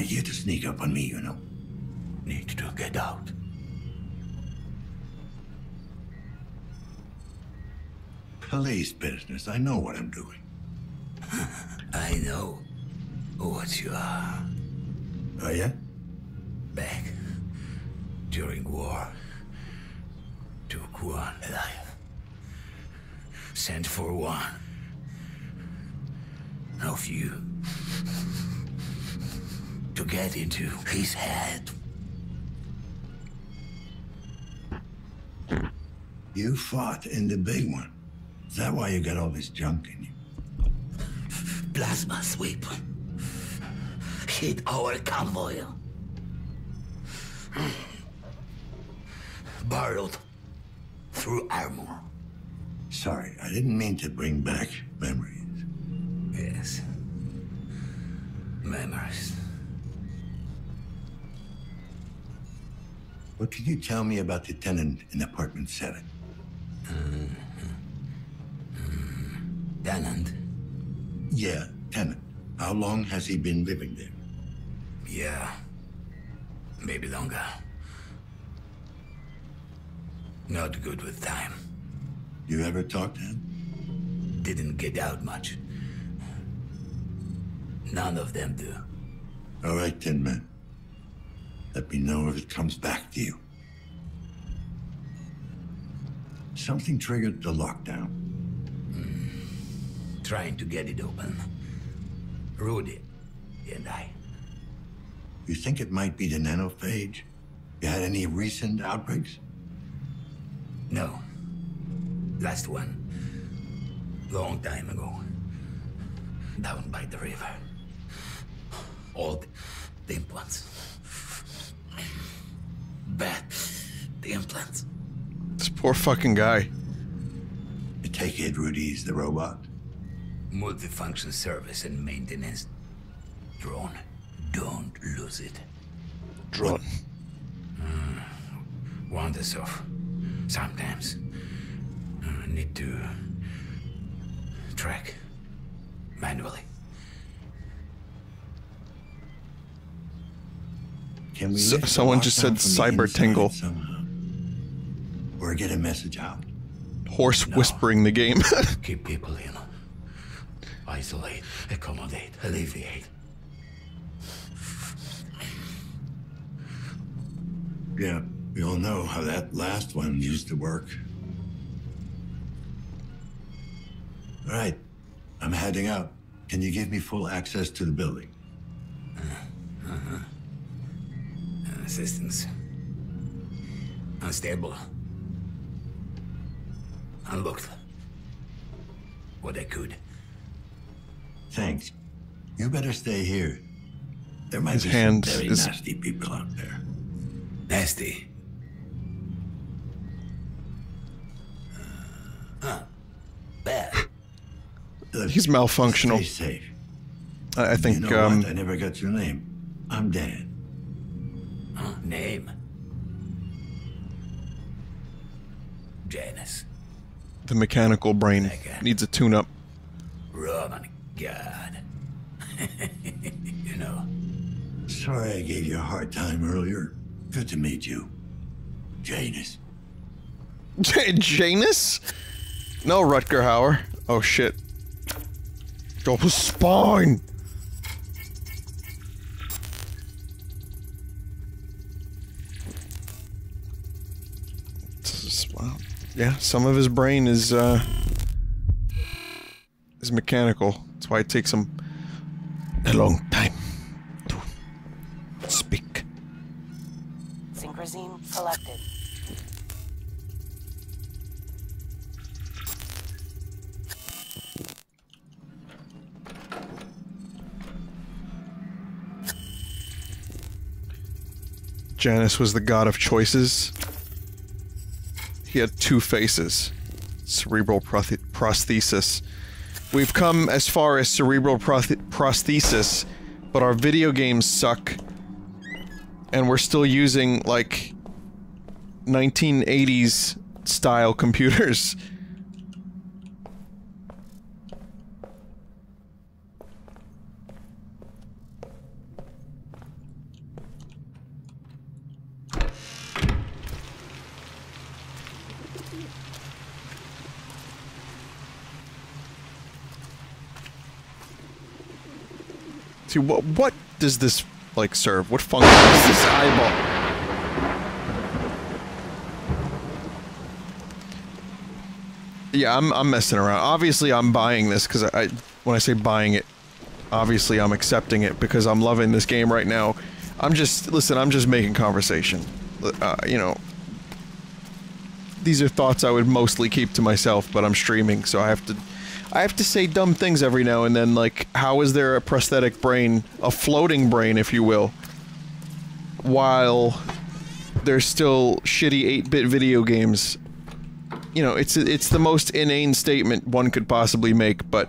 idea to sneak up on me, you know. Need to get out. Police business. I know what I'm doing. I know what you are. Oh, yeah? Back during war, took one alive, sent for one of you to get into his head. You fought in the big one. Is that why you got all this junk in you? Plasma sweep hit our convoy. Burrowed through armor. Sorry, I didn't mean to bring back memories. Yes. Memories. What can you tell me about the tenant in apartment 7? Tenant? Yeah, tenant. How long has he been living there? Yeah. Maybe longer. Not good with time. You ever talked to him? Didn't get out much. None of them do. All right, Tin Man. Let me know if it comes back to you. Something triggered the lockdown. Trying to get it open. Rudy and I. You think it might be the nanophage? You had any recent outbreaks? No. Last one. Long time ago. Down by the river. Old implants. Bad implants. This poor fucking guy. I take it Rudy's the robot. Multifunction service and maintenance. Drone. Don't lose it. Drone. Wanders off. Sometimes. Need to track manually. Can we someone just said cyber tingle. Somehow. Or get a message out. Horse whispering the game. Keep people in. Isolate, accommodate, alleviate. Yeah, we all know how that last one used to work. All right, I'm heading out. Can you give me full access to the building? Assistance. Unstable. Unlocked. What I could. Thanks. You better stay here. There might be some very nasty people out there. Nasty. Bad. He's malfunctional. Stay safe. I think. You know what? I never got your name. I'm Dan. Name. Janus. The mechanical brain needs a tune-up. Roman God. You know. Sorry I gave you a hard time earlier. Good to meet you, Janus. Janus? No, Rutger Hauer. Oh shit. Drop his spine! Wow. Yeah, some of his brain is mechanical. That's why it takes him a long time to speak. Synchrozine selected. Janus was the god of choices. He had two faces. Cerebral prosthesis. We've come as far as cerebral prosthesis, but our video games suck. And we're still using, like, 1980s style computers. See, what does this, like, serve? What function is this eyeball? Yeah, I'm messing around. Obviously, I'm buying this, because when I say buying it, obviously I'm accepting it, because I'm loving this game right now. I'm just, listen, I'm just making conversation. You know, these are thoughts I would mostly keep to myself, but I'm streaming, so I have to say dumb things every now and then, like, how is there a prosthetic brain, a floating brain, if you will, while there's still shitty 8-bit video games? You know, it's the most inane statement one could possibly make, but,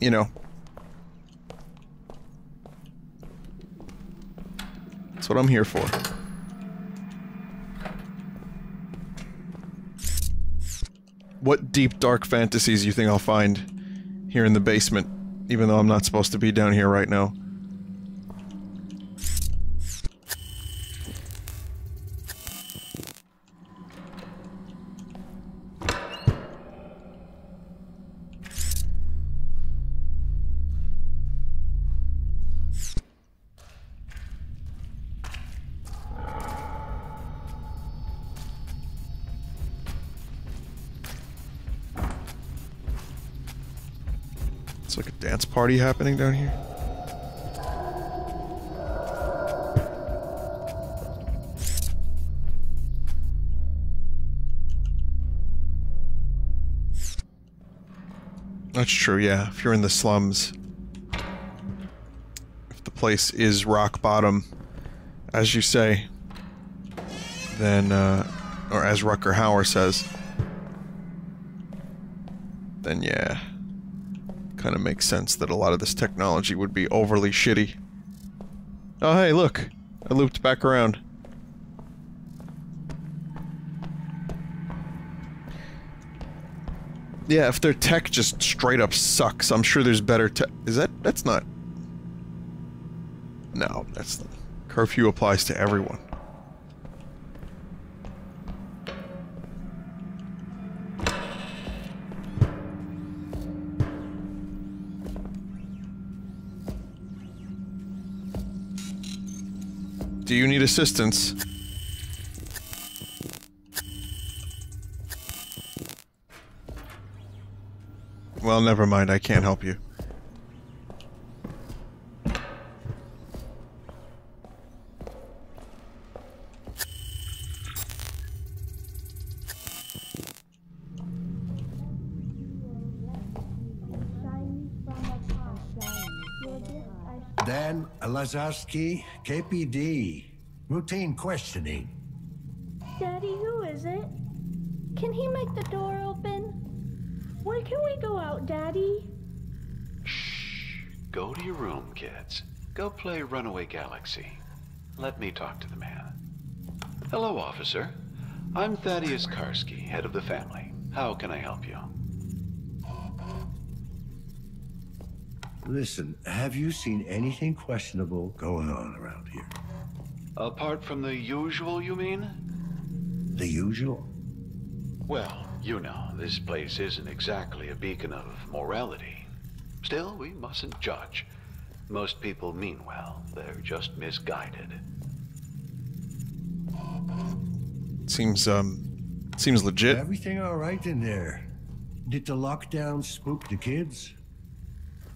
you know. That's what I'm here for. What deep, dark fantasies you think I'll find here in the basement, even though I'm not supposed to be down here right now? Party happening down here? That's true, yeah. If you're in the slums, if the place is rock bottom, as you say, then, or as Rutger Hauer says, then yeah. Kind of makes sense that a lot of this technology would be overly shitty. Oh, hey, look! I looped back around. Yeah, if their tech just straight up sucks, I'm sure there's better tech. Is that? That's not... No, that's not... Curfew applies to everyone. Do you need assistance? Well, never mind, I can't help you. Dan Lazarski, KPD. Routine questioning. Daddy, who is it? Can he make the door open? When can we go out, Daddy? Shh. Go to your room, kids. Go play Runaway Galaxy. Let me talk to the man. Hello, officer. I'm Thaddeus Karski, head of the family. How can I help you? Listen, have you seen anything questionable going on around here? Apart from the usual, you mean? The usual? Well, you know, this place isn't exactly a beacon of morality. Still, we mustn't judge. Most people mean well. They're just misguided. Seems legit. Everything all right in there? Did the lockdown spook the kids?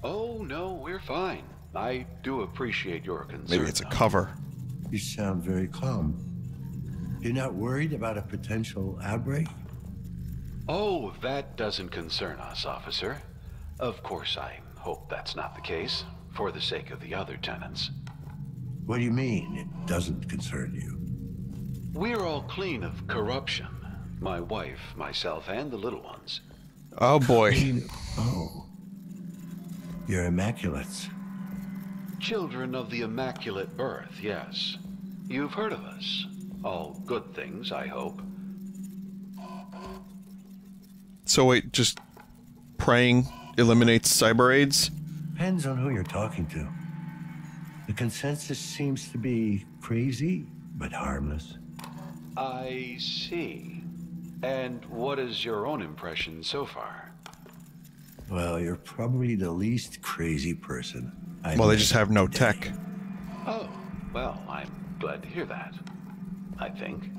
Oh, no, we're fine. I do appreciate your concern. Maybe it's a cover. You sound very calm. You're not worried about a potential outbreak? Oh, that doesn't concern us, officer. Of course, I hope that's not the case, for the sake of the other tenants. What do you mean, it doesn't concern you? We're all clean of corruption. My wife, myself, and the little ones. Oh, boy. Clean. Oh. You're immaculates. Children of the Immaculate Earth, yes. You've heard of us. All good things, I hope. So wait, just praying eliminates cyber aids? Depends on who you're talking to. The consensus seems to be crazy, but harmless. I see. And what is your own impression so far? Well, you're probably the least crazy person Well, they just have no tech. Oh, well, I'm glad to hear that, I think.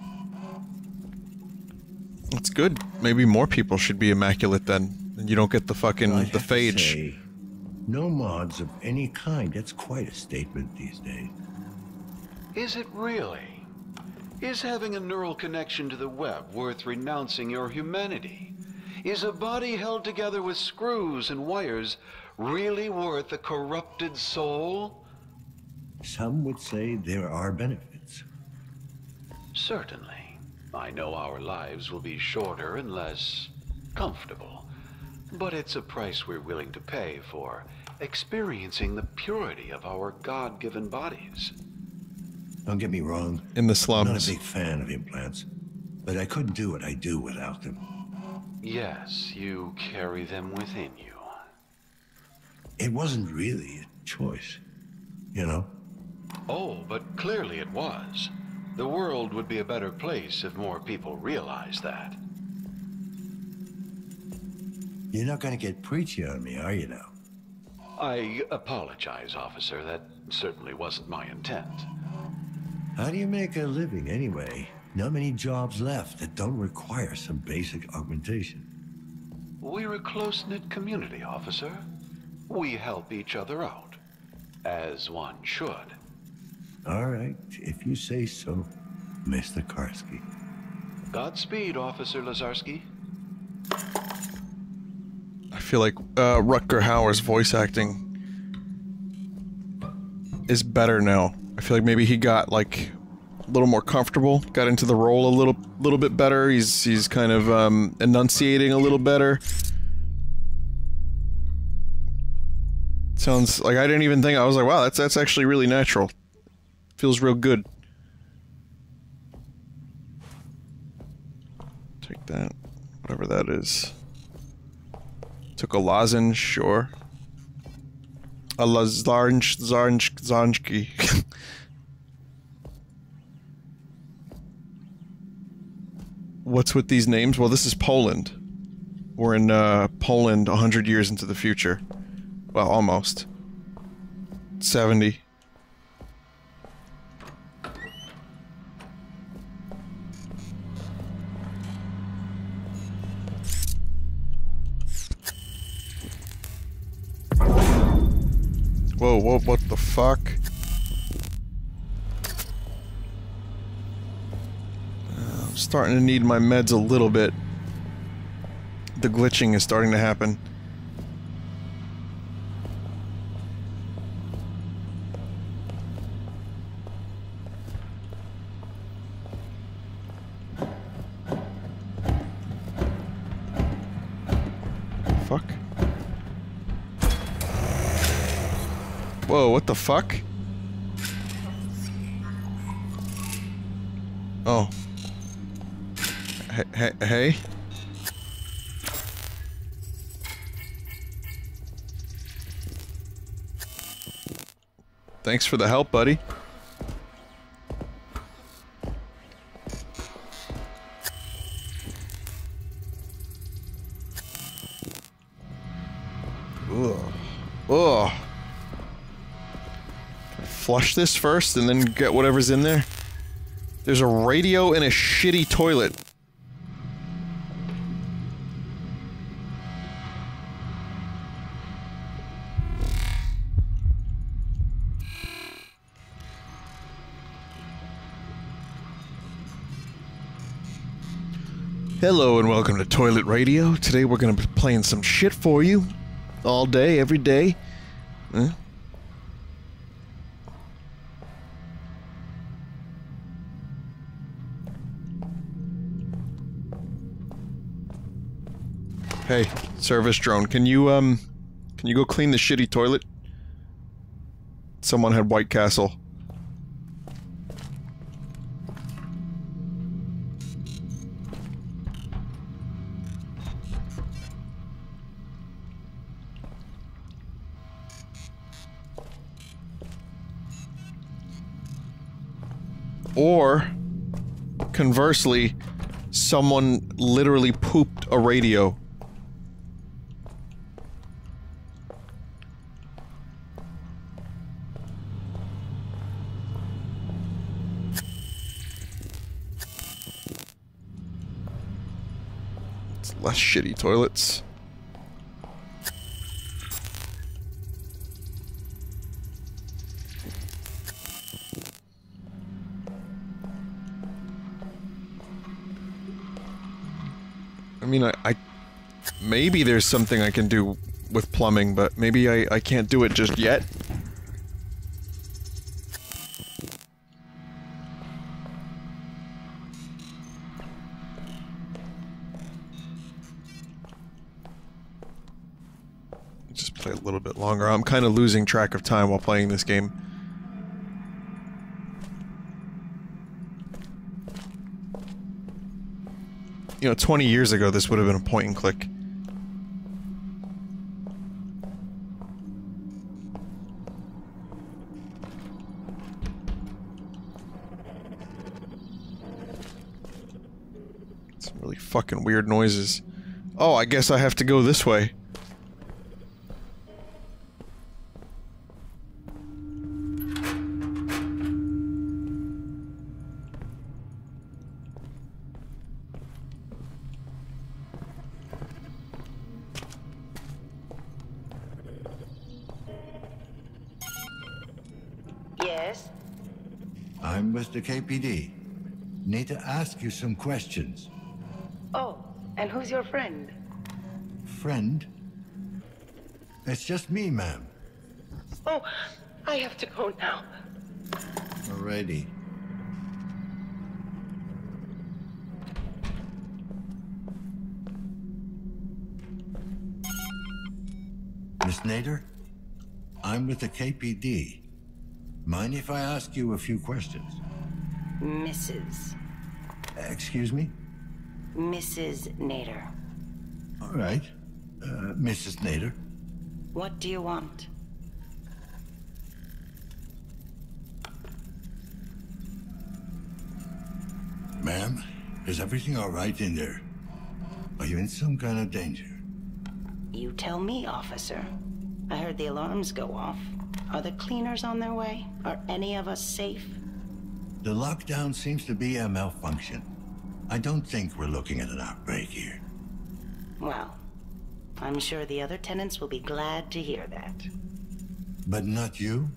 That's good. Maybe more people should be immaculate then. And you don't get the fucking, the phage. Say, no mods of any kind. That's quite a statement these days. Is it really? Is having a neural connection to the web worth renouncing your humanity? Is a body held together with screws and wires really worth a corrupted soul? Some would say there are benefits. Certainly. I know our lives will be shorter and less comfortable, but it's a price we're willing to pay for experiencing the purity of our God-given bodies. Don't get me wrong. In the slums. I'm not a big fan of implants, but I couldn't do what I do without them. Yes, you carry them within you. It wasn't really a choice, you know? Oh, but clearly it was. The world would be a better place if more people realized that. You're not going to get preachy on me, are you now? I apologize, officer. That certainly wasn't my intent. How do you make a living, anyway? Not many jobs left that don't require some basic augmentation. We're a close-knit community, officer. We help each other out, as one should. All right, if you say so, Mr. Karski. Godspeed, Officer Lazarski. I feel like Rutger Hauer's voice acting is better now. I feel like maybe he got like a little more comfortable, got into the role a little bit better. He's kind of enunciating a little better. Sounds like I didn't even think. I was like, wow, that's actually really natural. Feels real good. Take that, whatever that is. Took a lozenge, sure. A lazarnj, zarnjki. What's with these names? Well, this is Poland. We're in Poland 100 years into the future. Well, almost. 70. Whoa, whoa, what the fuck? I'm starting to need my meds a little bit. The glitching is starting to happen. Whoa, what the fuck? Oh. Hey? Thanks for the help, buddy. Flush this first, and then get whatever's in there. There's a radio and a shitty toilet. Hello and welcome to Toilet Radio. Today we're gonna be playing some shit for you. All day, every day. Huh? Hey, service drone, can you go clean the shitty toilet? Someone had White Castle. Or, conversely, someone literally pooped a radio. Less shitty toilets. I mean, I maybe there's something I can do with plumbing, but maybe I can't do it just yet. Just play a little bit longer. I'm kind of losing track of time while playing this game. You know, 20 years ago, this would have been a point and click. Some really fucking weird noises. Oh, I guess I have to go this way. The KPD. Need to ask you some questions. Oh, and who's your friend? Friend? It's just me, ma'am. Oh, I have to go now. Alrighty. Miss Nader, I'm with the KPD. Mind if I ask you a few questions? Mrs. Excuse me? Mrs. Nader. All right. Mrs. Nader. What do you want? Ma'am, is everything all right in there? Are you in some kind of danger? You tell me, officer. I heard the alarms go off. Are the cleaners on their way? Are any of us safe? The lockdown seems to be a malfunction. I don't think we're looking at an outbreak here. Well, I'm sure the other tenants will be glad to hear that. But not you?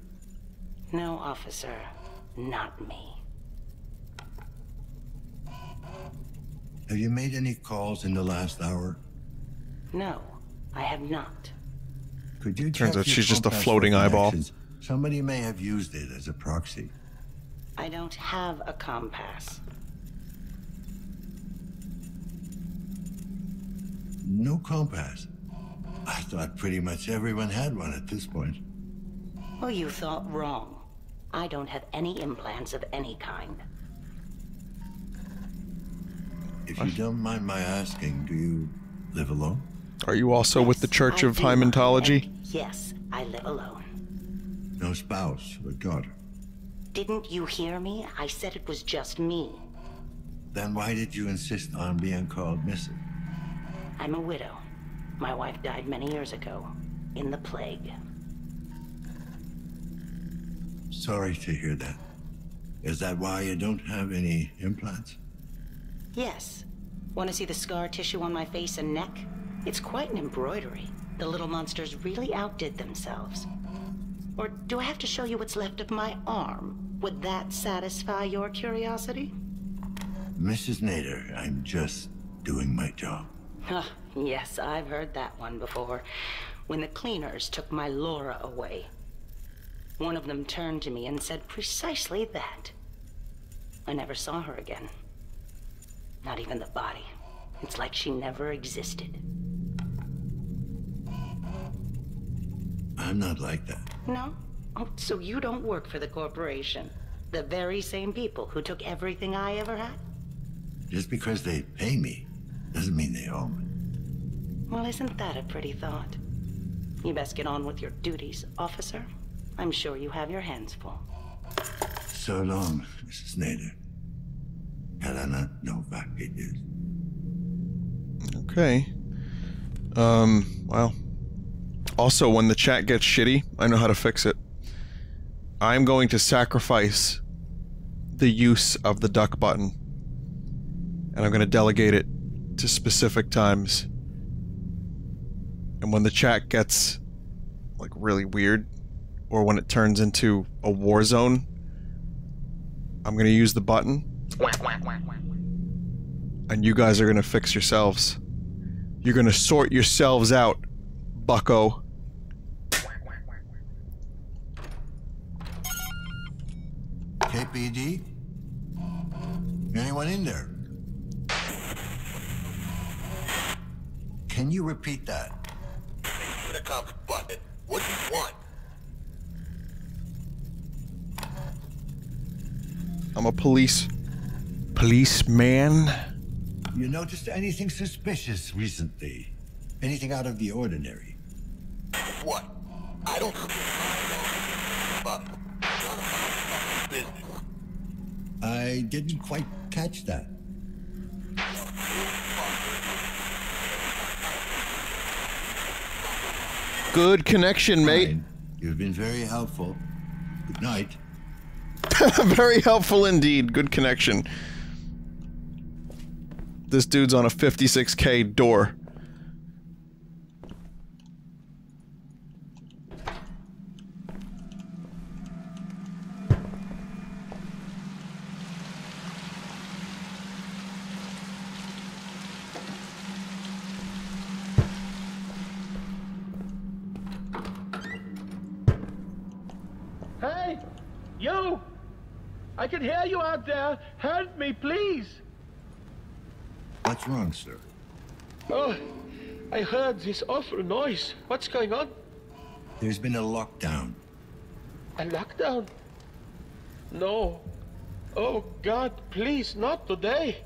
No, officer. Not me. Have you made any calls in the last hour? No, I have not. Could you check? Turns out she's just a floating eyeball. Somebody may have used it as a proxy. I don't have a compass. No compass? I thought pretty much everyone had one at this point. Well, you thought wrong. I don't have any implants of any kind. If you don't mind my asking, do you live alone? Are you also with the Church of Hymentology? Yes, I live alone. No spouse or daughter? Didn't you hear me? I said it was just me. Then why did you insist on being called Mrs.? I'm a widow. My wife died many years ago, in the plague. Sorry to hear that. Is that why you don't have any implants? Yes. Want to see the scar tissue on my face and neck? It's quite an embroidery. The little monsters really outdid themselves. Or do I have to show you what's left of my arm? Would that satisfy your curiosity? Mrs. Nader, I'm just doing my job. Oh, yes, I've heard that one before. When the cleaners took my Laura away. One of them turned to me and said precisely that. I never saw her again. Not even the body. It's like she never existed. I'm not like that. No? Oh, so you don't work for the corporation? The very same people who took everything I ever had? Just because they pay me doesn't mean they owe me. Well, isn't that a pretty thought? You best get on with your duties, officer. I'm sure you have your hands full. So long, Mrs. Nader. Helena Novak it is. Okay. Well. Also, when the chat gets shitty, I know how to fix it. I'm going to sacrifice the use of the duck button. And I'm going to delegate it to specific times. And when the chat gets, like, really weird, or when it turns into a war zone, I'm gonna use the button. And you guys are gonna fix yourselves. You're gonna sort yourselves out, bucko. KPD? Anyone in there? Can you repeat that? What do you want? I'm a policeman. You noticed anything suspicious recently? Anything out of the ordinary? What? I don't business. I didn't quite catch that. Good connection, mate. Fine. You've been very helpful. Good night. Very helpful indeed. Good connection. This dude's on a 56K door. I can hear you out there. Help me, please. What's wrong, sir? Oh, I heard this awful noise. What's going on? There's been a lockdown. A lockdown? No. Oh, God, please, not today.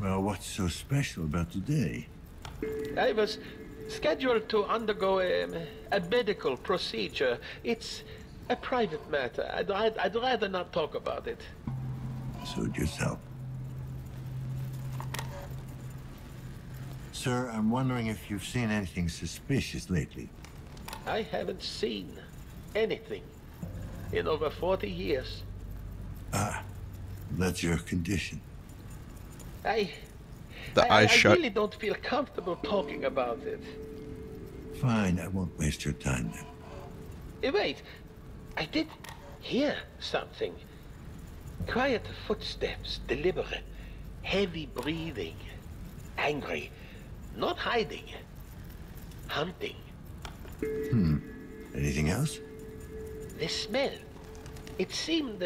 Well, what's so special about today? I was scheduled to undergo a medical procedure. It's a private matter. I'd rather not talk about it. Suit yourself. Sir, I'm wondering if you've seen anything suspicious lately. I haven't seen anything in over 40 years. Ah, that's your condition. I really don't feel comfortable talking about it. Fine, I won't waste your time then. Hey, wait. I did hear something. Quiet footsteps, deliberate, heavy breathing, angry, not hiding, hunting. Hmm. Anything else? The smell. It seemed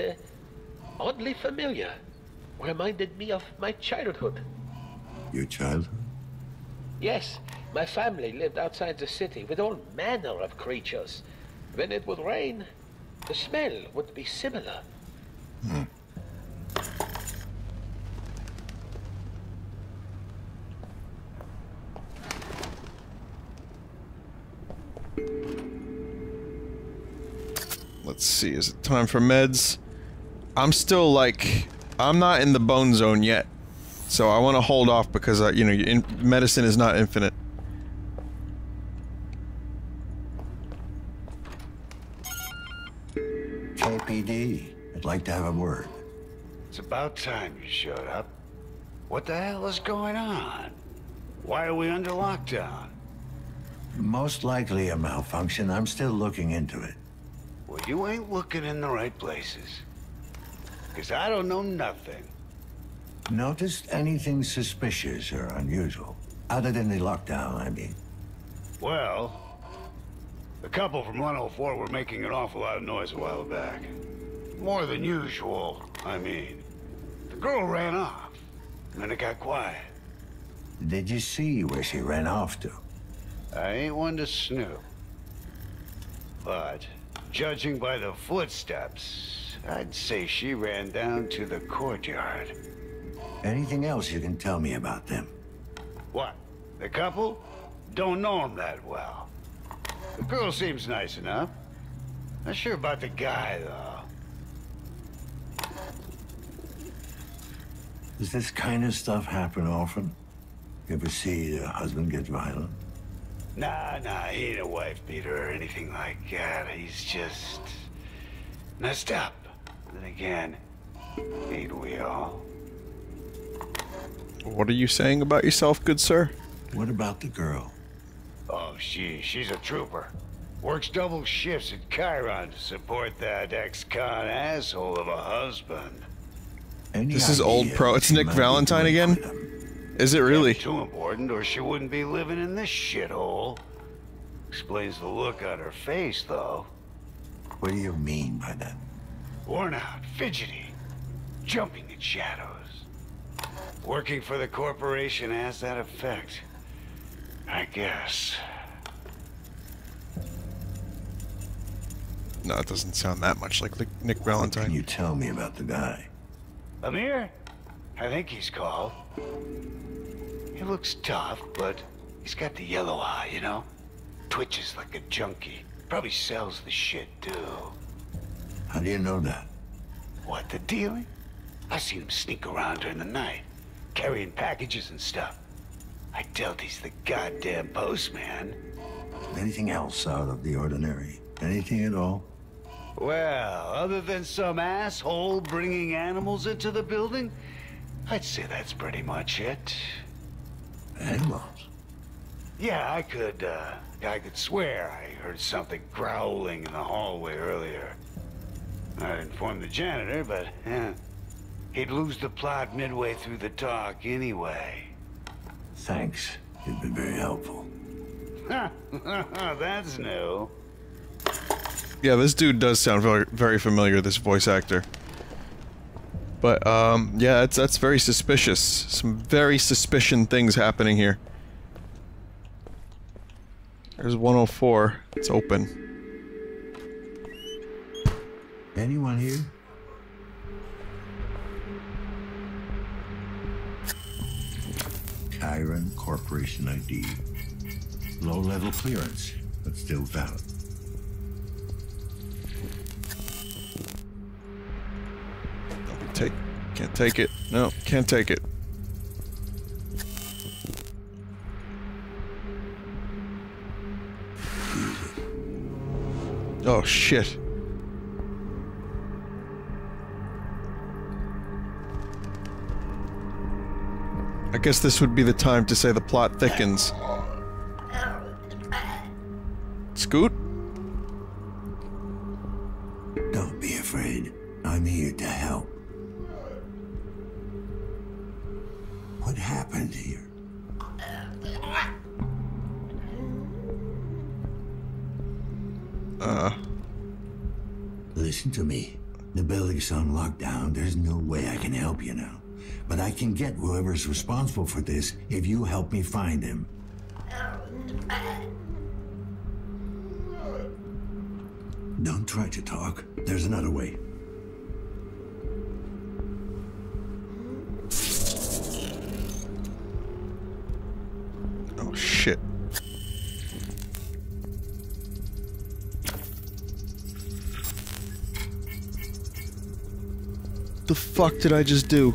oddly familiar. Reminded me of my childhood. Your childhood? Yes. My family lived outside the city with all manner of creatures. When it would rain, the smell would be similar. Hmm. Let's see, is it time for meds? I'm still like, I'm not in the bone zone yet. So I want to hold off because, you know, medicine is not infinite. KPD, I'd like to have a word. It's about time you showed up. What the hell is going on? Why are we under lockdown? Most likely a malfunction. I'm still looking into it. Well, you ain't looking in the right places. Because I don't know nothing. Noticed anything suspicious or unusual? Other than the lockdown, I mean. Well, the couple from 104 were making an awful lot of noise a while back. More than usual, I mean. The girl ran off, and then it got quiet. Did you see where she ran off to? I ain't one to snoop. But, judging by the footsteps, I'd say she ran down to the courtyard. Anything else you can tell me about them? What? The couple? Don't know them that well. The girl seems nice enough. Not sure about the guy, though. Does this kind of stuff happen often? You ever see a husband get violent? Nah, he ain't a wife beater or anything like that. He's just messed up. Then again, ain't we all? What are you saying about yourself, good sir? What about the girl? Oh, she's a trooper. Works double shifts at Chiron to support that ex-con asshole of a husband. This is old pro. It's Nick Valentine again? Is it really? Too important, or she wouldn't be living in this shithole. Explains the look on her face, though. What do you mean by that? Worn out, fidgety, jumping at shadows. Working for the corporation has that effect, I guess. No, it doesn't sound that much like Nick Valentine. What can you tell me about the guy? Amir? I think he's called. He looks tough, but he's got the yellow eye, you know? Twitches like a junkie. Probably sells the shit, too. How do you know that? What, the dealing? I've seen him sneak around during the night, carrying packages and stuff. I doubt he's the goddamn postman. Anything else out of the ordinary? Anything at all? Well, other than some asshole bringing animals into the building, I'd say that's pretty much it. Animals? Yeah, I could swear I heard something growling in the hallway earlier. I informed the janitor, but he'd lose the plot midway through the talk anyway. Thanks. You've been very helpful. Ha! That's new. Yeah, this dude does sound very familiar, this voice actor. But, yeah, that's very suspicious. Some very suspicious things happening here. There's 104. It's open. Anyone here? Chiron Corporation ID. Low-level clearance, but still valid. Can't take it. No, can't take it. Oh shit. I guess this would be the time to say the plot thickens. Scoot? Don't be afraid. I'm here to help. What happened here? Listen to me. The building's on lockdown. There's no way I can help you now. But I can get whoever's responsible for this if you help me find him. Don't try to talk. There's another way. Oh shit. The fuck did I just do?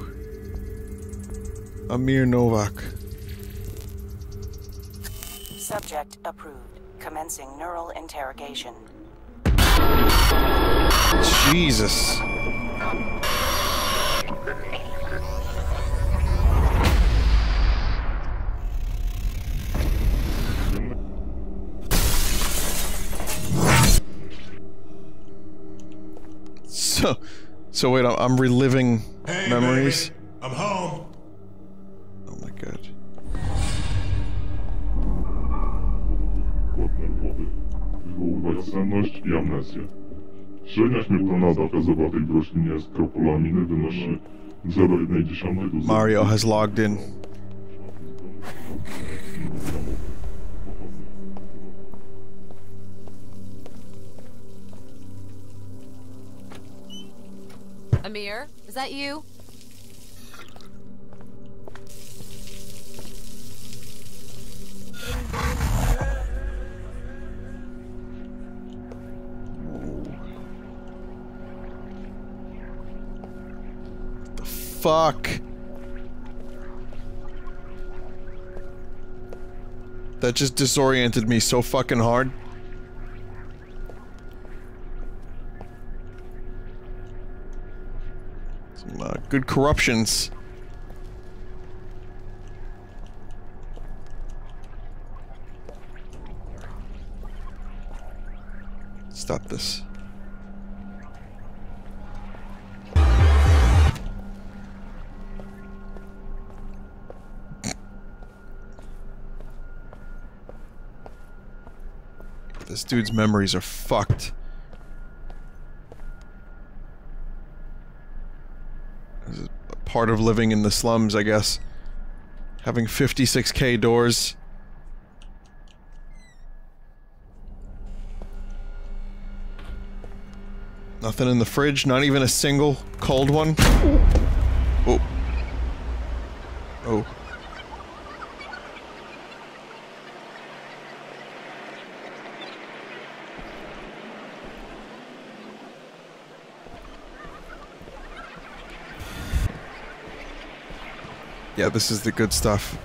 Amir Novak. Subject approved. Commencing neural interrogation. Jesus. So wait, I'm reliving memories. Baby, I'm home. Oh my god. Mario has logged in. Amir, is that you? What the fuck? That just disoriented me so fucking hard. Good corruptions. stop this. This dude's memories are fucked. This is part of living in the slums, I guess. Having 56K doors. Nothing in the fridge, not even a single cold one. Oh. Oh. Yeah, this is the good stuff.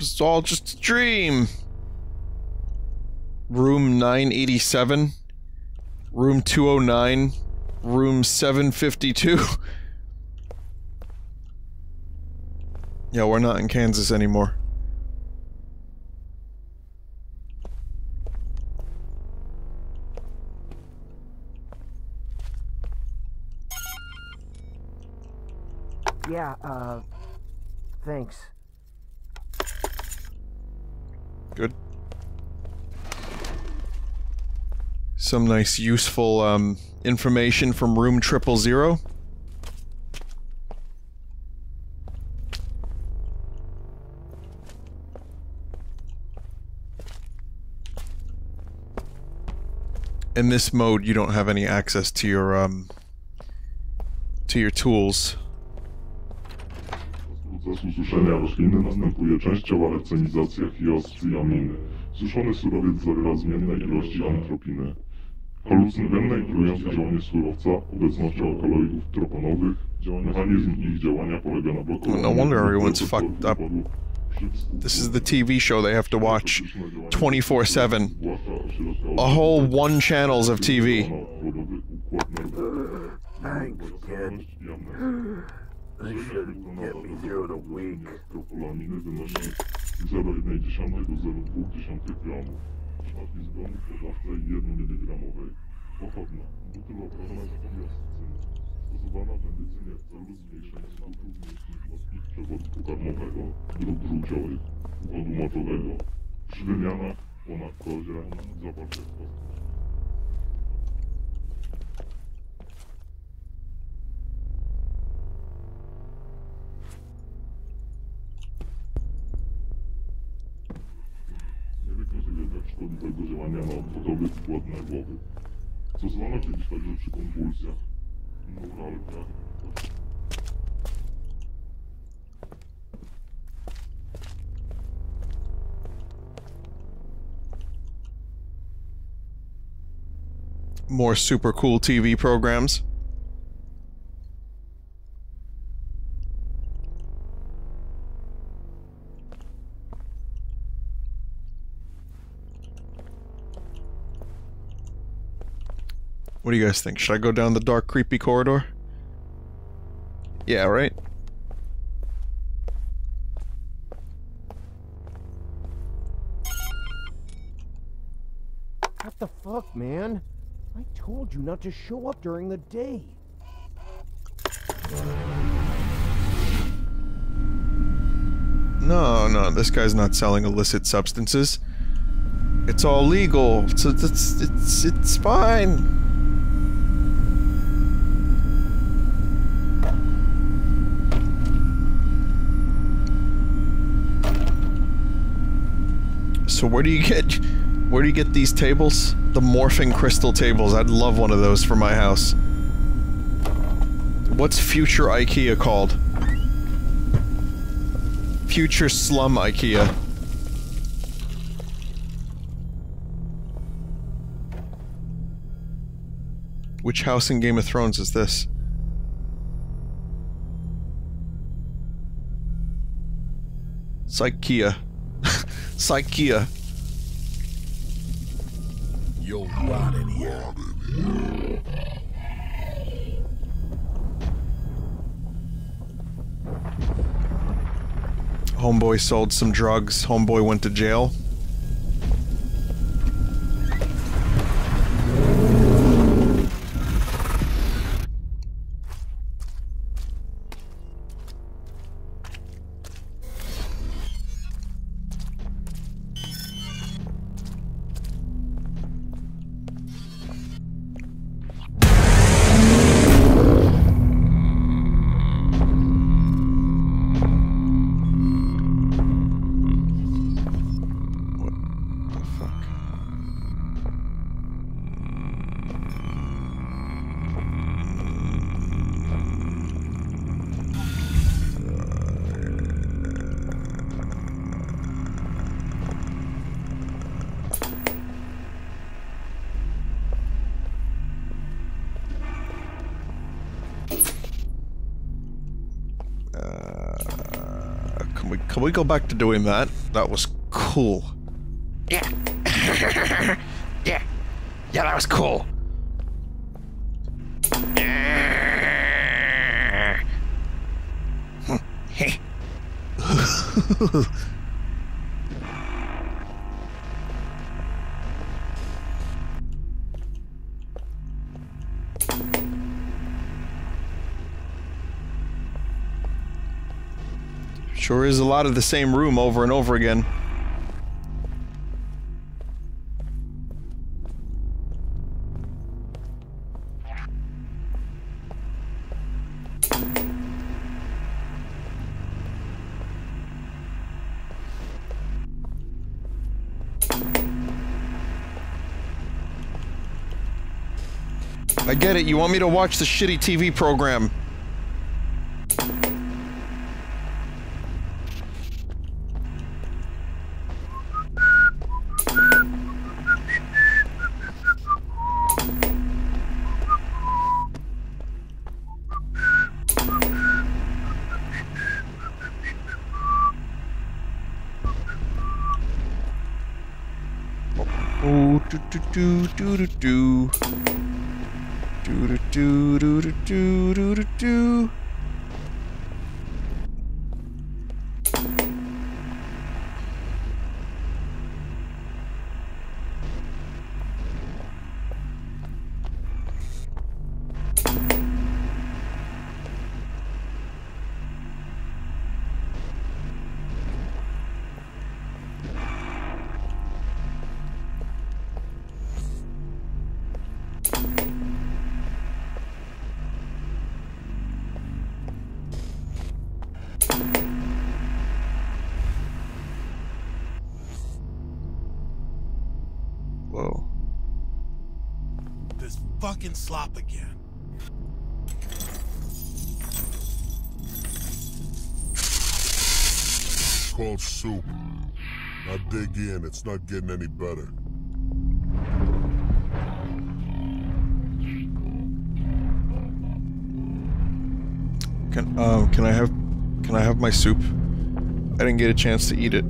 It's all just a dream. Room 987. Room 209. Room 752. Yeah, we're not in Kansas anymore. Yeah, thanks. Good. Some nice, useful, information from room 000. In this mode, you don't have any access to your tools. Proces ususzenia rośliny następuje częściowa leucenizacja hioscyaminy. Suszony surowiec zawiera zmienne ilości antropiny. Halucynogenne i trujące działanie surowca, obecnością alkaloidów troponowych, mechanizm ich działania polega na blokowaniu... No wonder everyone's fucked up. This is the TV show they have to watch 24/7. A whole 1 channels of TV. Thanks, kid. This should get me through the week. Szkodliwego działania na odwrotowy układ nerwowy, co znano kiedyś także przy konwulsjach, neuralgiach. More super cool TV programs. What do you guys think? Should I go down the dark, creepy corridor? Yeah, right? What the fuck, man? I told you not to show up during the day. No, this guy's not selling illicit substances. It's all legal. It's fine. So where do you get these tables? The morphing crystal tables. I'd love one of those for my house. What's future IKEA called? Future slum IKEA. Which house in Game of Thrones is this? Psychia. Psychia. You'll rot in here. Homeboy sold some drugs. Homeboy went to jail. We go back to doing that. That was cool. Yeah. Yeah. Yeah, that was cool. Hey. Sure is a lot of the same room over and over again. I get it, you want me to watch the shitty TV program. Fucking slop again. It's called soup. I dig in, it's not getting any better. Can I have my soup? I didn't get a chance to eat it.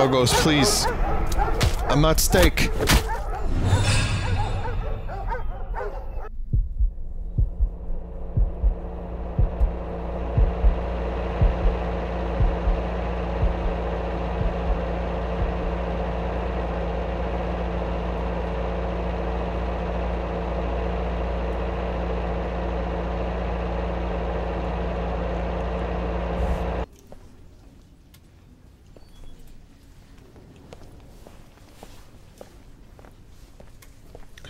Doggos, please. I'm not steak.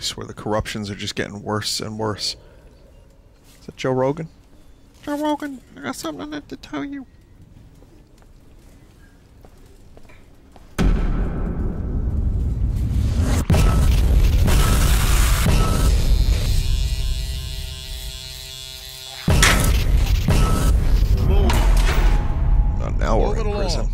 worse, where the corruptions are just getting worse and worse. Is that Joe Rogan? Joe Rogan, I got something I have to tell you. Now we're in prison.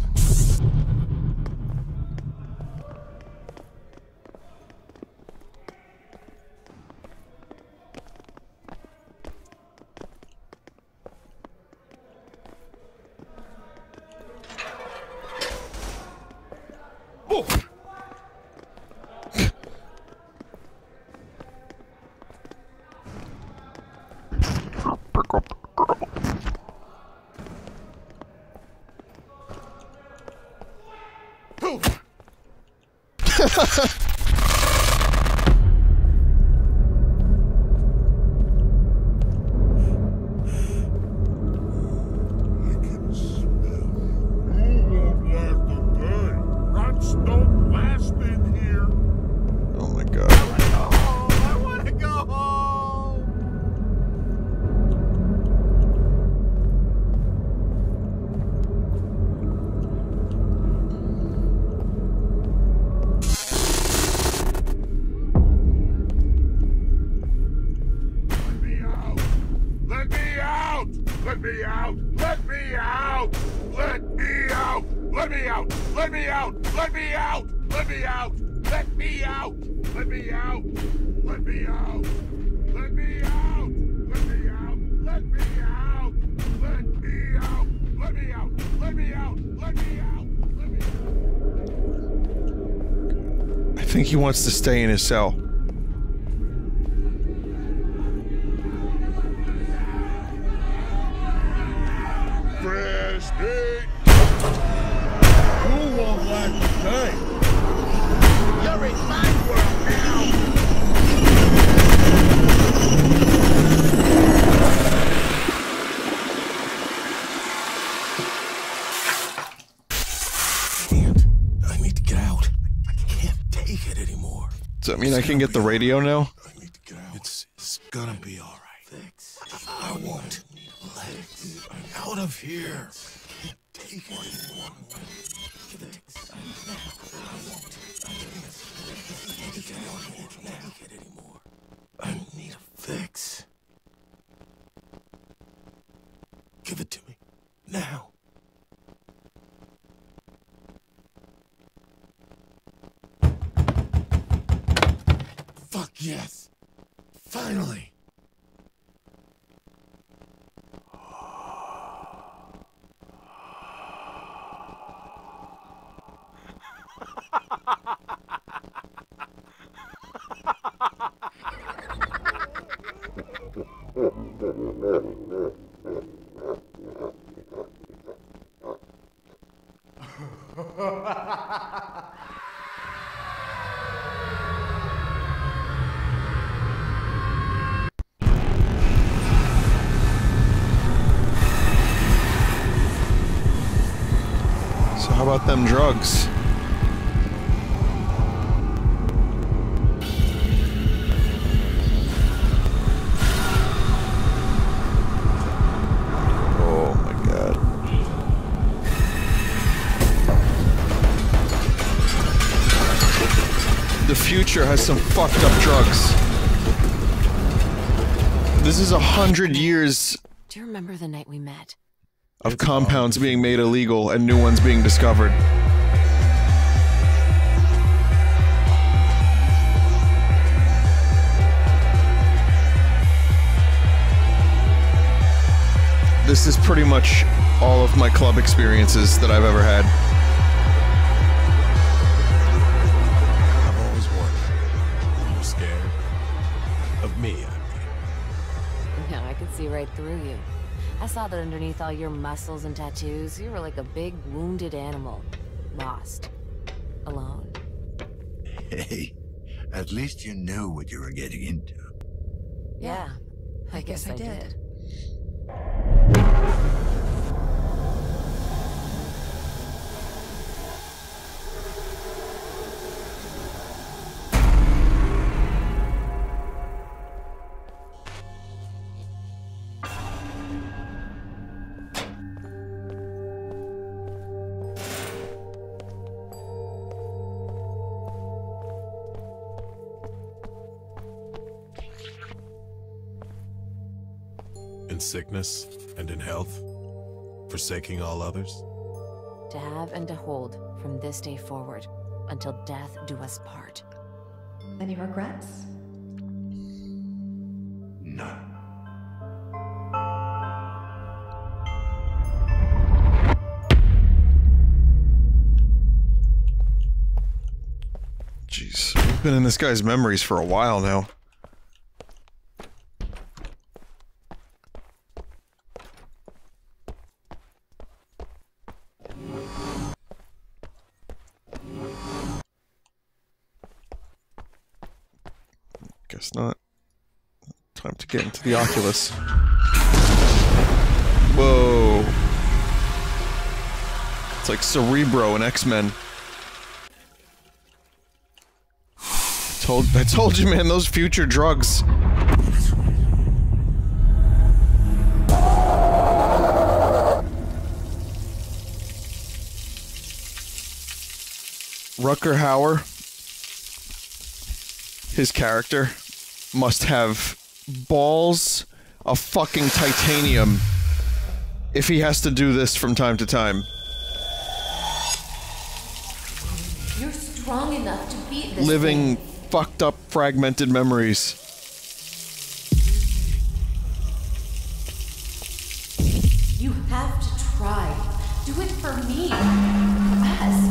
I think he wants to stay in his cell. I can get the radio now. I need to get out. It's gonna be all right. I won't let it out of here. I can't take it anymore. I won't. I need a fix. Give it to me now. Fuck yes! Finally! Them drugs. Oh my God. The future has some fucked up drugs. This is 100 years. Do you remember the night we met? Of compounds being made illegal and new ones being discovered. This is pretty much all of my club experiences that I've ever had. I've always wondered. You're scared of me, I mean. No, I can see right through you. I saw that underneath all your muscles and tattoos, you were like a big wounded animal. Lost. Alone. Hey, at least you knew what you were getting into. Yeah, I guess I did. in sickness and in health, forsaking all others? To have and to hold from this day forward, until death do us part. Any regrets? None. Jeez, we've been in this guy's memories for a while now. Guess not. Time to get into the Oculus. Whoa. It's like Cerebro in X-Men. I told you, man, those future drugs. Rutger Hauer, his character, must have balls of fucking titanium if he has to do this from time to time. You're strong enough to beat this living thing. Fucked up, fragmented memories. You have to try. Do it for me. Us.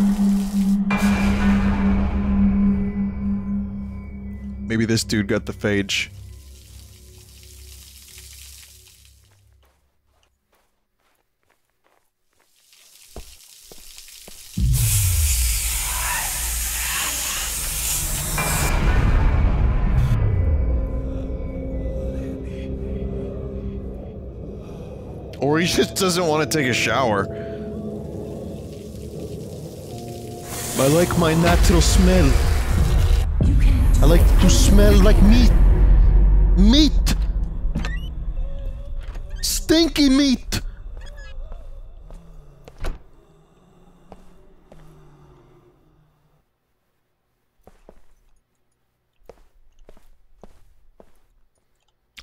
Maybe this dude got the phage. Or he just doesn't want to take a shower. I like my natural smell. I like to smell like meat. Meat! Stinky meat!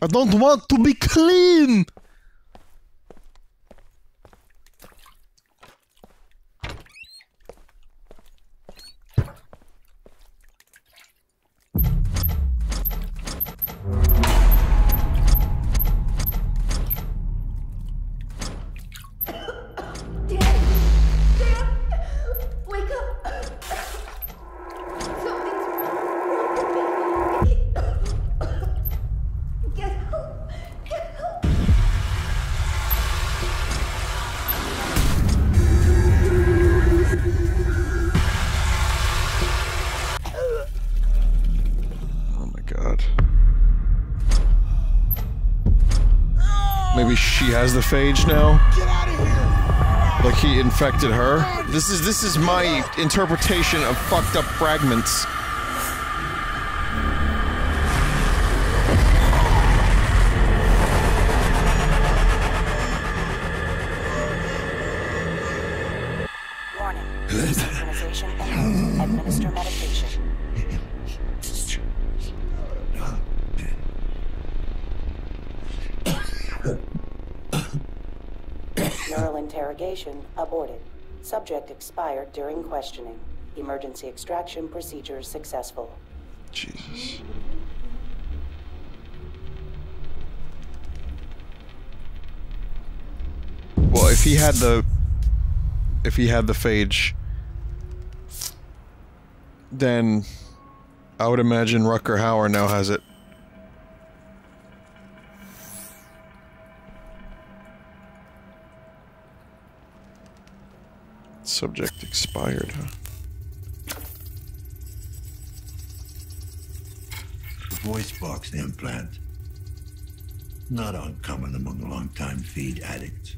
I don't want to be clean! Has the phage now? Get out of here. Like he infected her? This is my interpretation of fucked up fragments. Warning. Organization and administer medication. Neural interrogation aborted. Subject expired during questioning. Emergency extraction procedure successful. Jesus. Well, if he had the phage, then I would imagine Rutger Hauer now has it. Subject expired, huh? Voice box implant. Not uncommon among long-time feed addicts.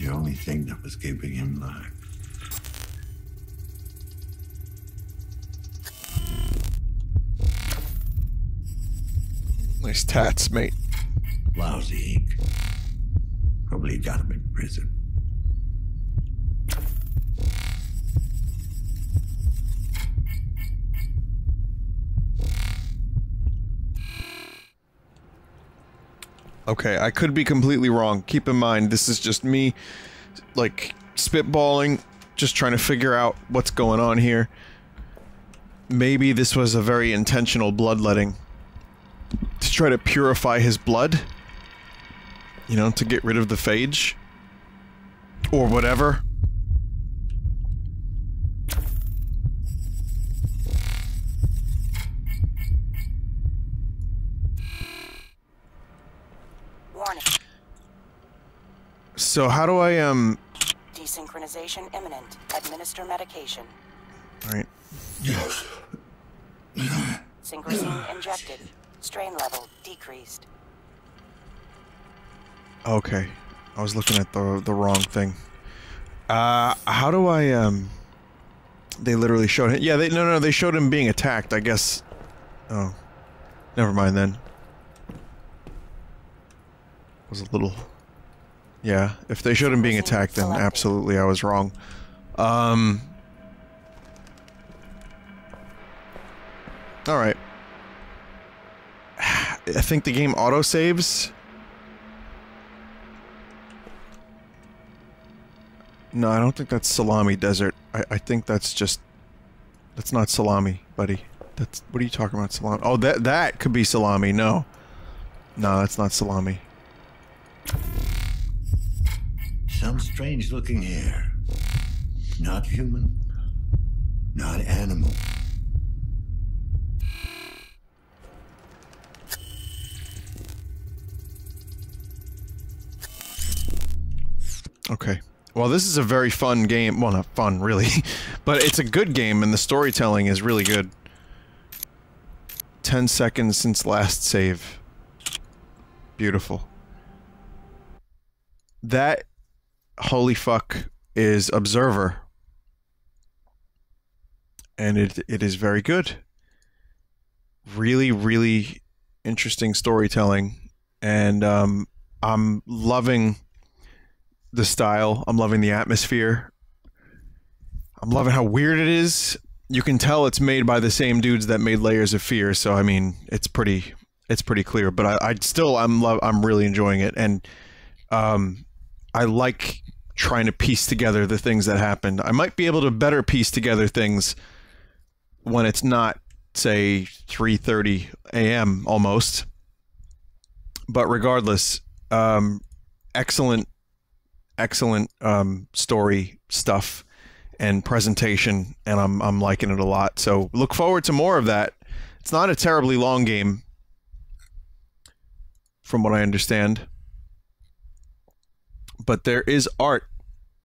The only thing that was keeping him alive. Nice tats, mate. Lousy ink. Probably got him in prison. Okay, I could be completely wrong. Keep in mind, this is just me, like, spitballing, just trying to figure out what's going on here. Maybe this was a very intentional bloodletting to try to purify his blood, you know, to get rid of the phage or whatever. Warning. So how do I desynchronization imminent. Administer medication. All right. Yes. Synchrocene injected. Strain level decreased. Okay. I was looking at the wrong thing. How do I they literally showed him. Yeah, they showed him being attacked, I guess. Oh. Never mind then. Was a little. Yeah, if they showed him being attacked, then absolutely I was wrong. All right. I think the game auto-saves. No, I don't think that's Salami Desert. I think that's just... That's not Salami, buddy. That's... What are you talking about, Salami? Oh, that could be Salami, no. No, that's not Salami. Some strange looking hair. Not human. Not animal. Okay. Well, this is a very fun game. Well, not fun, really. But it's a good game, and the storytelling is really good. 10 seconds since last save. Beautiful. That, holy fuck, is Observer. And it is very good. Really, really interesting storytelling. And, I'm loving... the style. I'm loving the atmosphere. I'm loving how weird it is. You can tell it's made by the same dudes that made Layers of Fear, so I mean, it's pretty clear. But I'm really enjoying it, and I like trying to piece together the things that happened. I might be able to better piece together things when it's not, say, 3:30 a.m. almost. But regardless, excellent story stuff and presentation, and I'm liking it a lot. So look forward to more of that. It's not a terribly long game, from what I understand. But there is art